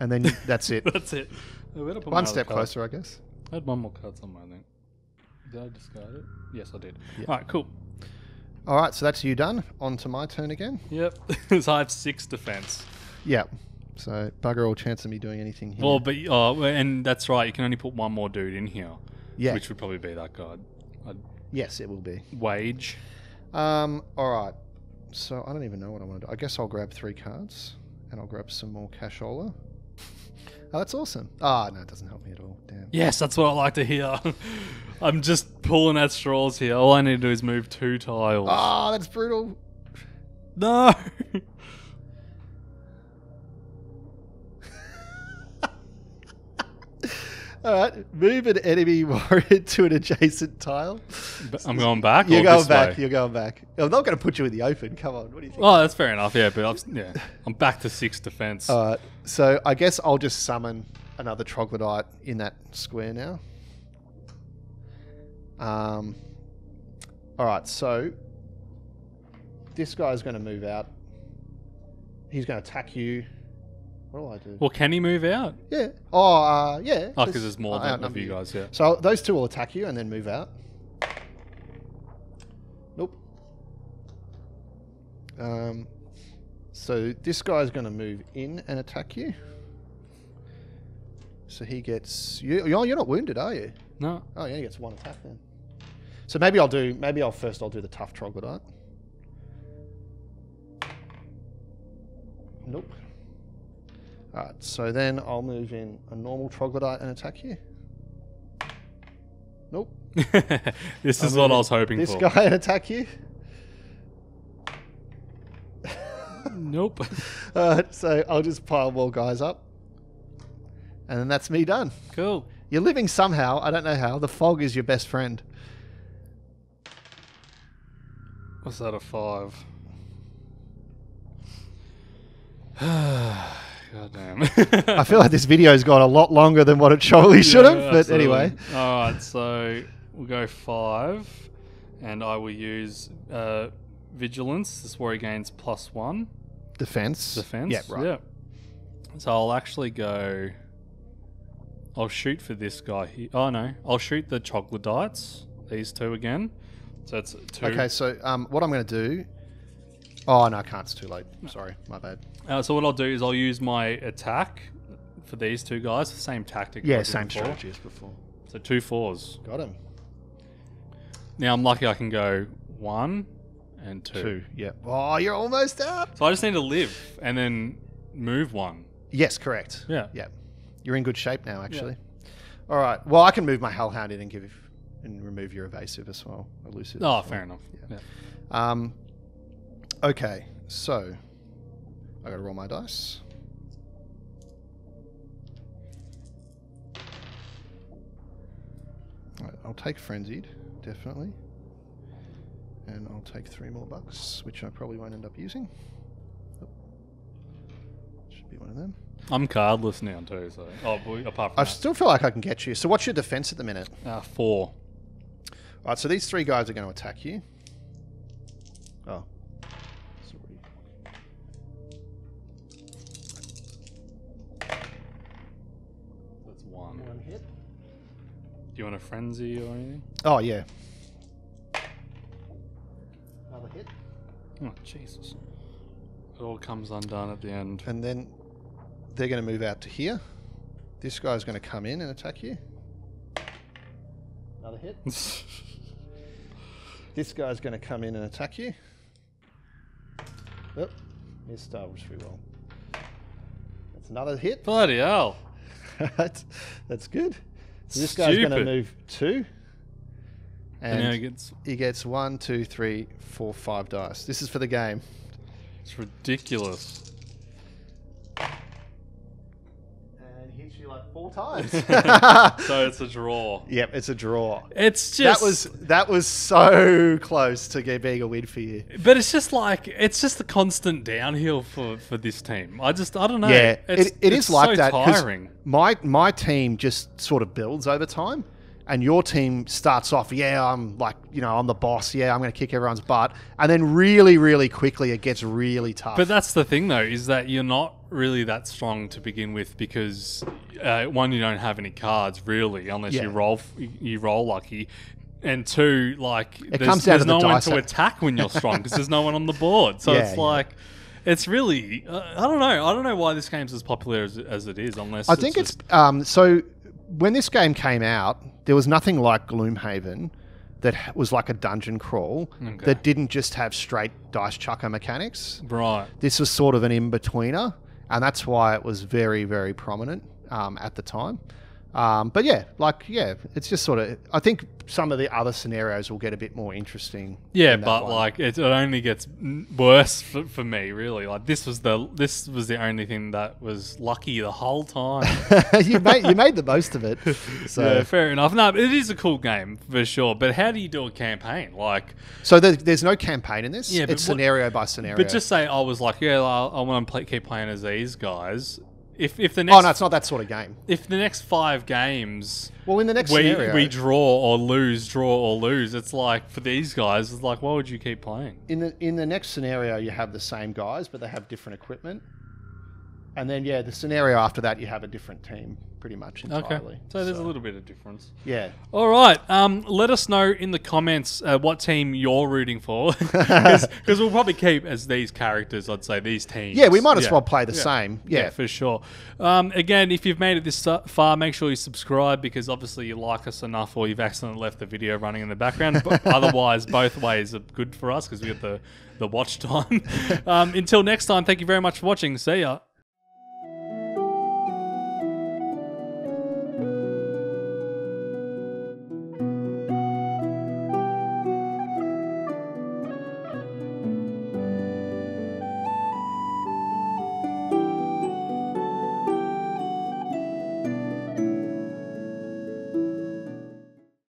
And then you, that's it. That's it. One step closer, I guess. I had one more card somewhere, I think. Did I discard it? Yes, I did. Yeah. All right, cool. All right, so that's you done. On to my turn again. Yep. So I have six defense. Yeah. So bugger all chance of me doing anything here. Well, but oh, and that's right. You can only put one more dude in here. Yeah. Which would probably be that guard. I'd yes, it will be. Wage. Um. All right. So I don't even know what I want to do. I guess I'll grab three cards and I'll grab some more cashola. Oh, that's awesome. Ah, oh, no, it doesn't help me at all. Damn. Yes, that's what I like to hear. I'm just pulling at straws here. All I need to do is move two tiles. Ah, oh, that's brutal. No. Alright, move an enemy warrior to an adjacent tile. I'm going back. You're or going this back. Way? You're going back. I'm not going to put you in the open. Come on. What do you think? Oh, that's fair enough. Yeah, but I've, yeah, I'm back to six defense. Alright, so I guess I'll just summon another troglodyte in that square now. Um. Alright, so this guy's going to move out. He's going to attack you. What do I do? Well, can he move out? Yeah. Oh, uh, yeah. Oh, because there's more than of you guys, yeah. So those two will attack you and then move out. Nope. Um, so this guy's going to move in and attack you. So he gets... You, you're not wounded, are you? No. Oh, yeah, he gets one attack then. So maybe I'll do... Maybe I'll first I'll do the tough troglodyte. Nope. Alright, so then I'll move in a normal troglodyte and attack you. Nope. This I'll is what I was hoping this for. This guy and attack you. Nope. Alright, so I'll just pile more guys up. And then that's me done. Cool. You're living somehow. I don't know how. The fog is your best friend. What's that, a five? God damn. I feel like this video's gone a lot longer than what it surely should have, yeah, but absolutely. Anyway. Alright, so we'll go five, and I will use uh, Vigilance. This warrior gains plus one. Defense. Defense. Yeah, right. Yeah. So I'll actually go... I'll shoot for this guy here. Oh, no. I'll shoot the troglodytes, these two again. So it's two. Okay, so um, what I'm going to do... Oh, no, I can't. It's too late. Sorry. My bad. Uh, so what I'll do is I'll use my attack for these two guys. The same tactic. Yeah, same strategy as before. So two fours. Got him. Now I'm lucky I can go one and two. Two, yeah. Oh, you're almost out. So I just need to live and then move one. Yes, correct. Yeah. Yeah. You're in good shape now, actually. Yeah. All right. Well, I can move my Hellhound in and, give, and remove your evasive as well. Elusive. Oh, fair enough. Yeah. Yeah. Um... Okay, so I gotta roll my dice. Right, I'll take Frenzied, definitely. And I'll take three more bucks, which I probably won't end up using. Oh, should be one of them. I'm cardless now too, so oh, boy, apart from I that. Still feel like I can get you. So what's your defense at the minute? Uh, four. Alright, so these three guys are gonna attack you. Oh. Do you want a frenzy or anything? Oh, yeah. Another hit. Oh, Jesus. It all comes undone at the end. And then they're going to move out to here. This guy's going to come in and attack you. Another hit. This guy's going to come in and attack you. Oh, missed. I wish we will. That's another hit. Bloody hell. That's, that's good. So this Stupid. guy's going to move two, and, and he, gets he gets one, two, three, four, five dice. This is for the game. It's ridiculous. And hits you like four times. So it's a draw. Yep, it's a draw. It's just that was that was so close to being a win for you. But it's just like it's just the constant downhill for for this team. I just I don't know. Yeah, it's, it, it it's is like so that. Tiring. My my team just sort of builds over time. And your team starts off, yeah, I'm like, you know, I'm the boss. Yeah, I'm going to kick everyone's butt. And then really, really quickly, it gets really tough. But that's the thing, though, is that you're not really that strong to begin with because, uh, one, you don't have any cards, really, unless yeah. you roll you roll lucky. And two, like, it there's, comes there's no the one to attack when you're strong because there's no one on the board. So yeah, it's yeah. like... It's really... Uh, I don't know. I don't know why this game's as popular as, as it is, unless... I it's think it's... Um, so... When this game came out, there was nothing like Gloomhaven that was like a dungeon crawl okay. that didn't just have straight dice chucker mechanics. Right. This was sort of an in-betweener, and that's why it was very, very prominent um, at the time. Um, but yeah, like, yeah, it's just sort of... I think some of the other scenarios will get a bit more interesting. Yeah, but one. like, it, it only gets worse for, for me, really. Like, this was the this was the only thing that was lucky the whole time. you made you made the most of it. So yeah, fair enough. No, but it is a cool game for sure. But how do you do a campaign? Like, so there, there's no campaign in this. Yeah, it's scenario what, by scenario. But just say I was like, yeah, I, I want to play, keep playing as these guys. If, if the next, oh, no, it's not that sort of game. If the next five games... Well, in the next we, scenario... We draw or lose, draw or lose. It's like, for these guys, it's like, why would you keep playing? In the in the next scenario, you have the same guys, but they have different equipment. And then, yeah, the scenario after that, you have a different team, pretty much entirely. Okay. So there's so. a little bit of difference. Yeah. All right. Um, let us know in the comments uh, what team you're rooting for. Because we'll probably keep as these characters, I'd say, these teams. Yeah, we might as yeah. well play the yeah. same. Yeah. yeah, for sure. Um, again, if you've made it this far, make sure you subscribe because obviously you like us enough or you've accidentally left the video running in the background. But otherwise, both ways are good for us because we get the, the watch time. Um, until next time, thank you very much for watching. See ya.